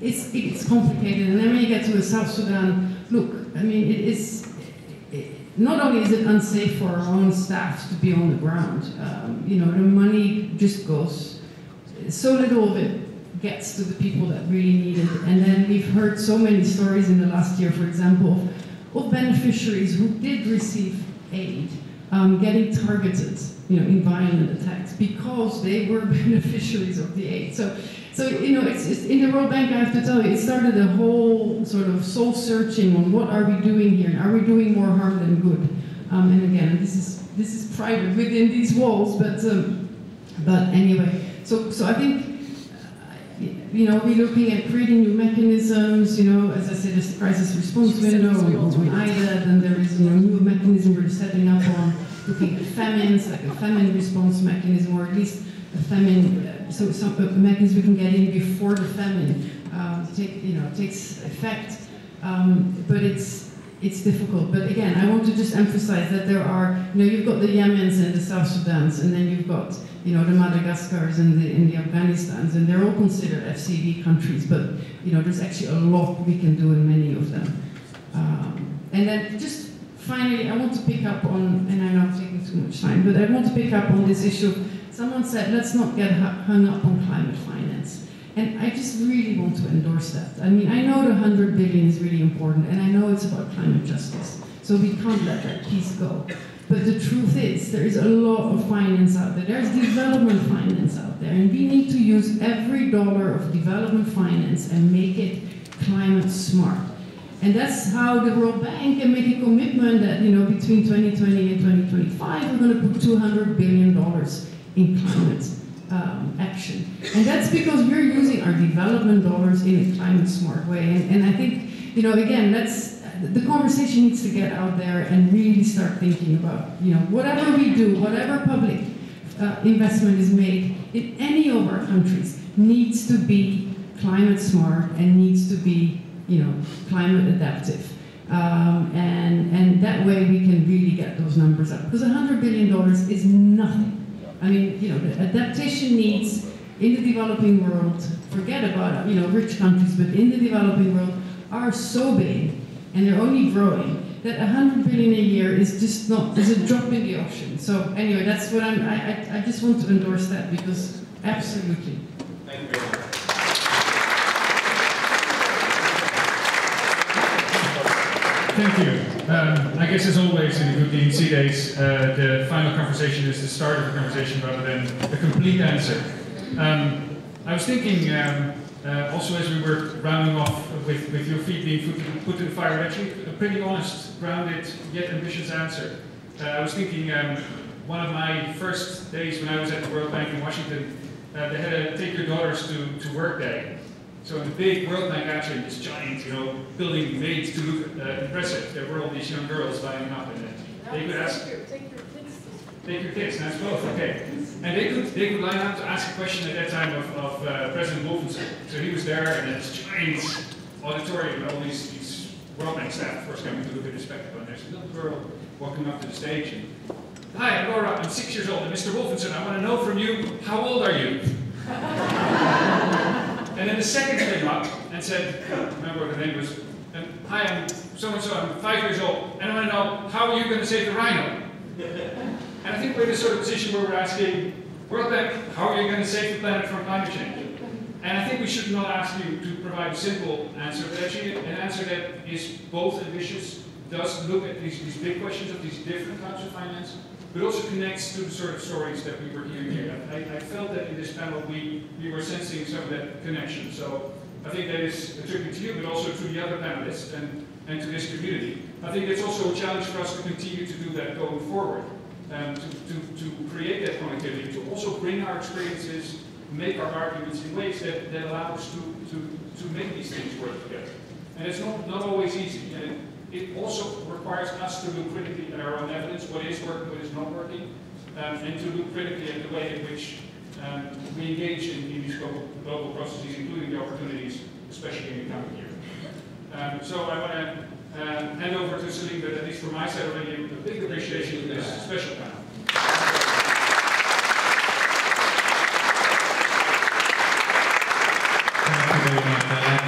it's, it's complicated, and then when you get to the South Sudan, look, I mean, it is, it, not only is it unsafe for our own staff to be on the ground, um, you know, the money just goes, so little of it gets to the people that really need it. And then we've heard so many stories in the last year, for example, of beneficiaries who did receive aid, um, getting targeted, you know, in violent attacks because they were beneficiaries of the aid. So, So, you know, it's, it's, in the World Bank, I have to tell you, it started a whole sort of soul-searching on what are we doing here? And are we doing more harm than good? Um, and again, this is, this is private within these walls, but, um, but anyway. So, so I think, you know, we're looking at creating new mechanisms, you know, as I said, there's the crisis response window on I D A, and there is, you know, new mechanism we're setting up on looking at famines, like a famine response mechanism, or at least a famine, uh, So some mechanisms we can get in before the famine uh, take, you know, takes effect, um, but it's it's difficult. But again, I want to just emphasize that there are, you know, you've got the Yemens and the South Sudans, and then you've got, you know, the Madagascars and the, and the Afghanistans, and they're all considered F C D countries. But you know, there's actually a lot we can do in many of them. Um, and then just finally, I want to pick up on, and I know I'm taking too much time, but I want to pick up on this issue. Someone said, let's not get hung up on climate finance. And I just really want to endorse that. I mean, I know the one hundred billion is really important, and I know it's about climate justice. So we can't let that piece go. But the truth is, there is a lot of finance out there. There's development finance out there. And we need to use every dollar of development finance and make it climate smart. And that's how the World Bank can make a commitment that, you know, between twenty twenty and twenty twenty-five, we're going to put two hundred billion dollars in climate um, action. And that's because we're using our development dollars in a climate smart way. And, and I think, you know, again, that's, the conversation needs to get out there and really start thinking about, you know, whatever we do, whatever public uh, investment is made in any of our countries needs to be climate smart and needs to be, you know, climate adaptive. Um, and, and that way we can really get those numbers up. Because one hundred billion dollars is nothing. I mean, you know, the adaptation needs in the developing world, forget about, you know, rich countries, but in the developing world are so big, and they're only growing, that one hundred billion a year is just not, is a drop in the ocean. So anyway, that's what I'm, I, I, I just want to endorse that, because absolutely. Thank you very much. Thank you. Um, I guess as always in the good D and C Days, uh, the final conversation is the start of a conversation rather than a complete answer. Um, I was thinking, um, uh, also as we were rounding off with, with your feet being put to the fire, actually a pretty honest, grounded, yet ambitious answer. Uh, I was thinking, um, one of my first days when I was at the World Bank in Washington, uh, they had a take your daughters to, to work day. So in the big World Bank action, this giant, you know, building made to look uh, impressive. There were all these young girls lining up, and uh, they could ask, take your, take your kids, take your kids, that's both, okay. And they could they could line up to ask a question at that time of, of uh, President Wolfensohn. So he was there, and this giant auditorium, and all these, these World Bank staff first coming to look at his spectacle, and there's a little girl walking up to the stage, and hi, I'm Laura, I'm six years old, and Mister Wolfensohn, I want to know from you, how old are you? And then the second came up and said, I remember what the name was, and, hi, I'm so-and-so, I'm five years old, and I want to know, how are you going to save the rhino? And I think we're in a sort of position where we're asking, World Bank, how are you going to save the planet from climate change? And I think we should not ask you to provide a simple answer, but actually an answer that is both ambitious, does look at these, these big questions of these different types of finance, but also connects to the sort of stories that we were hearing here. I, I felt that in this panel we, we were sensing some of that connection. So I think that is a tribute to you, but also to the other panelists and, and to this community. I think it's also a challenge for us to continue to do that going forward, um, to, to, to create that connectivity, to also bring our experiences, make our arguments in ways that, that allow us to, to, to make these things work together. And it's not, not always easy. And it also requires us to look critically at our own evidence, what is working, what is not working, um, and to look critically at the way in which um, we engage in, in these global, global processes, including the opportunities, especially in the coming year. Um, so I want to um, hand over to Celine, but at least from my side already, a big appreciation to this special panel.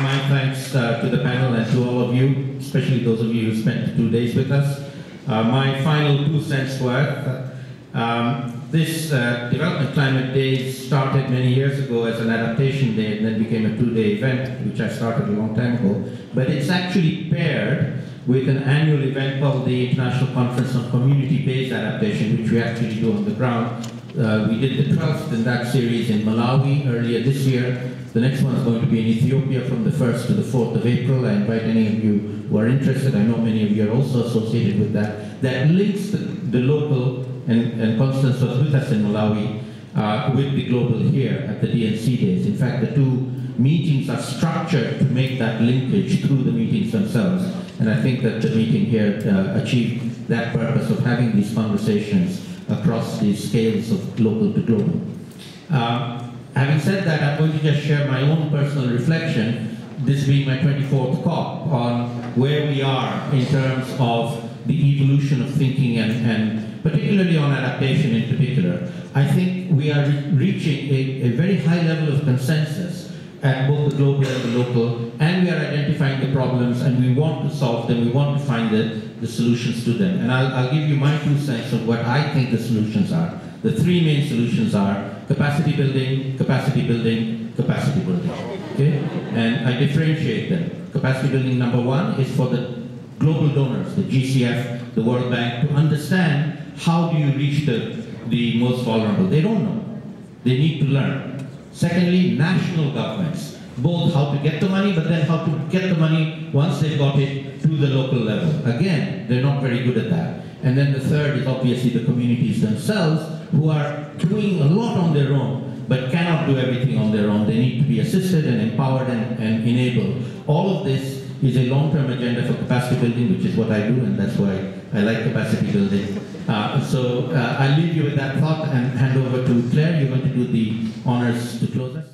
My thanks uh, to the panel and to all of you, especially those of you who spent two days with us. Uh, my final two cents worth. Um, this uh, Development Climate Day started many years ago as an adaptation day and then became a two-day event, which I started a long time ago. But it's actually paired with an annual event called the International Conference on Community-Based Adaptation, which we actually do on the ground. Uh, we did the twelfth in that series in Malawi earlier this year. The next one is going to be in Ethiopia from the first to the fourth of April. I invite any of you who are interested. I know many of you are also associated with that. That links the, the local, and, and Constance was with us in Malawi, uh, with the global here at the D and C Days. In fact, the two meetings are structured to make that linkage through the meetings themselves. And I think that the meeting here uh, achieved that purpose of having these conversations across these scales of local to global. Uh, having said that, I'm going to just share my own personal reflection, this being my twenty-fourth COP, on where we are in terms of the evolution of thinking and, and particularly on adaptation in particular. I think we are re reaching a, a very high level of consensus at both the global and the local, and we are identifying the problems and we want to solve them, we want to find the, the solutions to them. And I'll, I'll give you my two cents of what I think the solutions are. The three main solutions are capacity building, capacity building, capacity building, okay? And I differentiate them. Capacity building number one is for the global donors, the G C F, the World Bank, to understand how do you reach the, the most vulnerable. They don't know, they need to learn. Secondly, national governments, both how to get the money, but then how to get the money once they've got it to the local level. Again, they're not very good at that. And then the third is obviously the communities themselves, who are doing a lot on their own, but cannot do everything on their own. They need to be assisted and empowered and, and enabled. All of this is a long-term agenda for capacity building, which is what I do, and that's why I like capacity building. Uh, so uh, I'll leave you with that thought and hand over to Claire. You're going to do the honors to close us.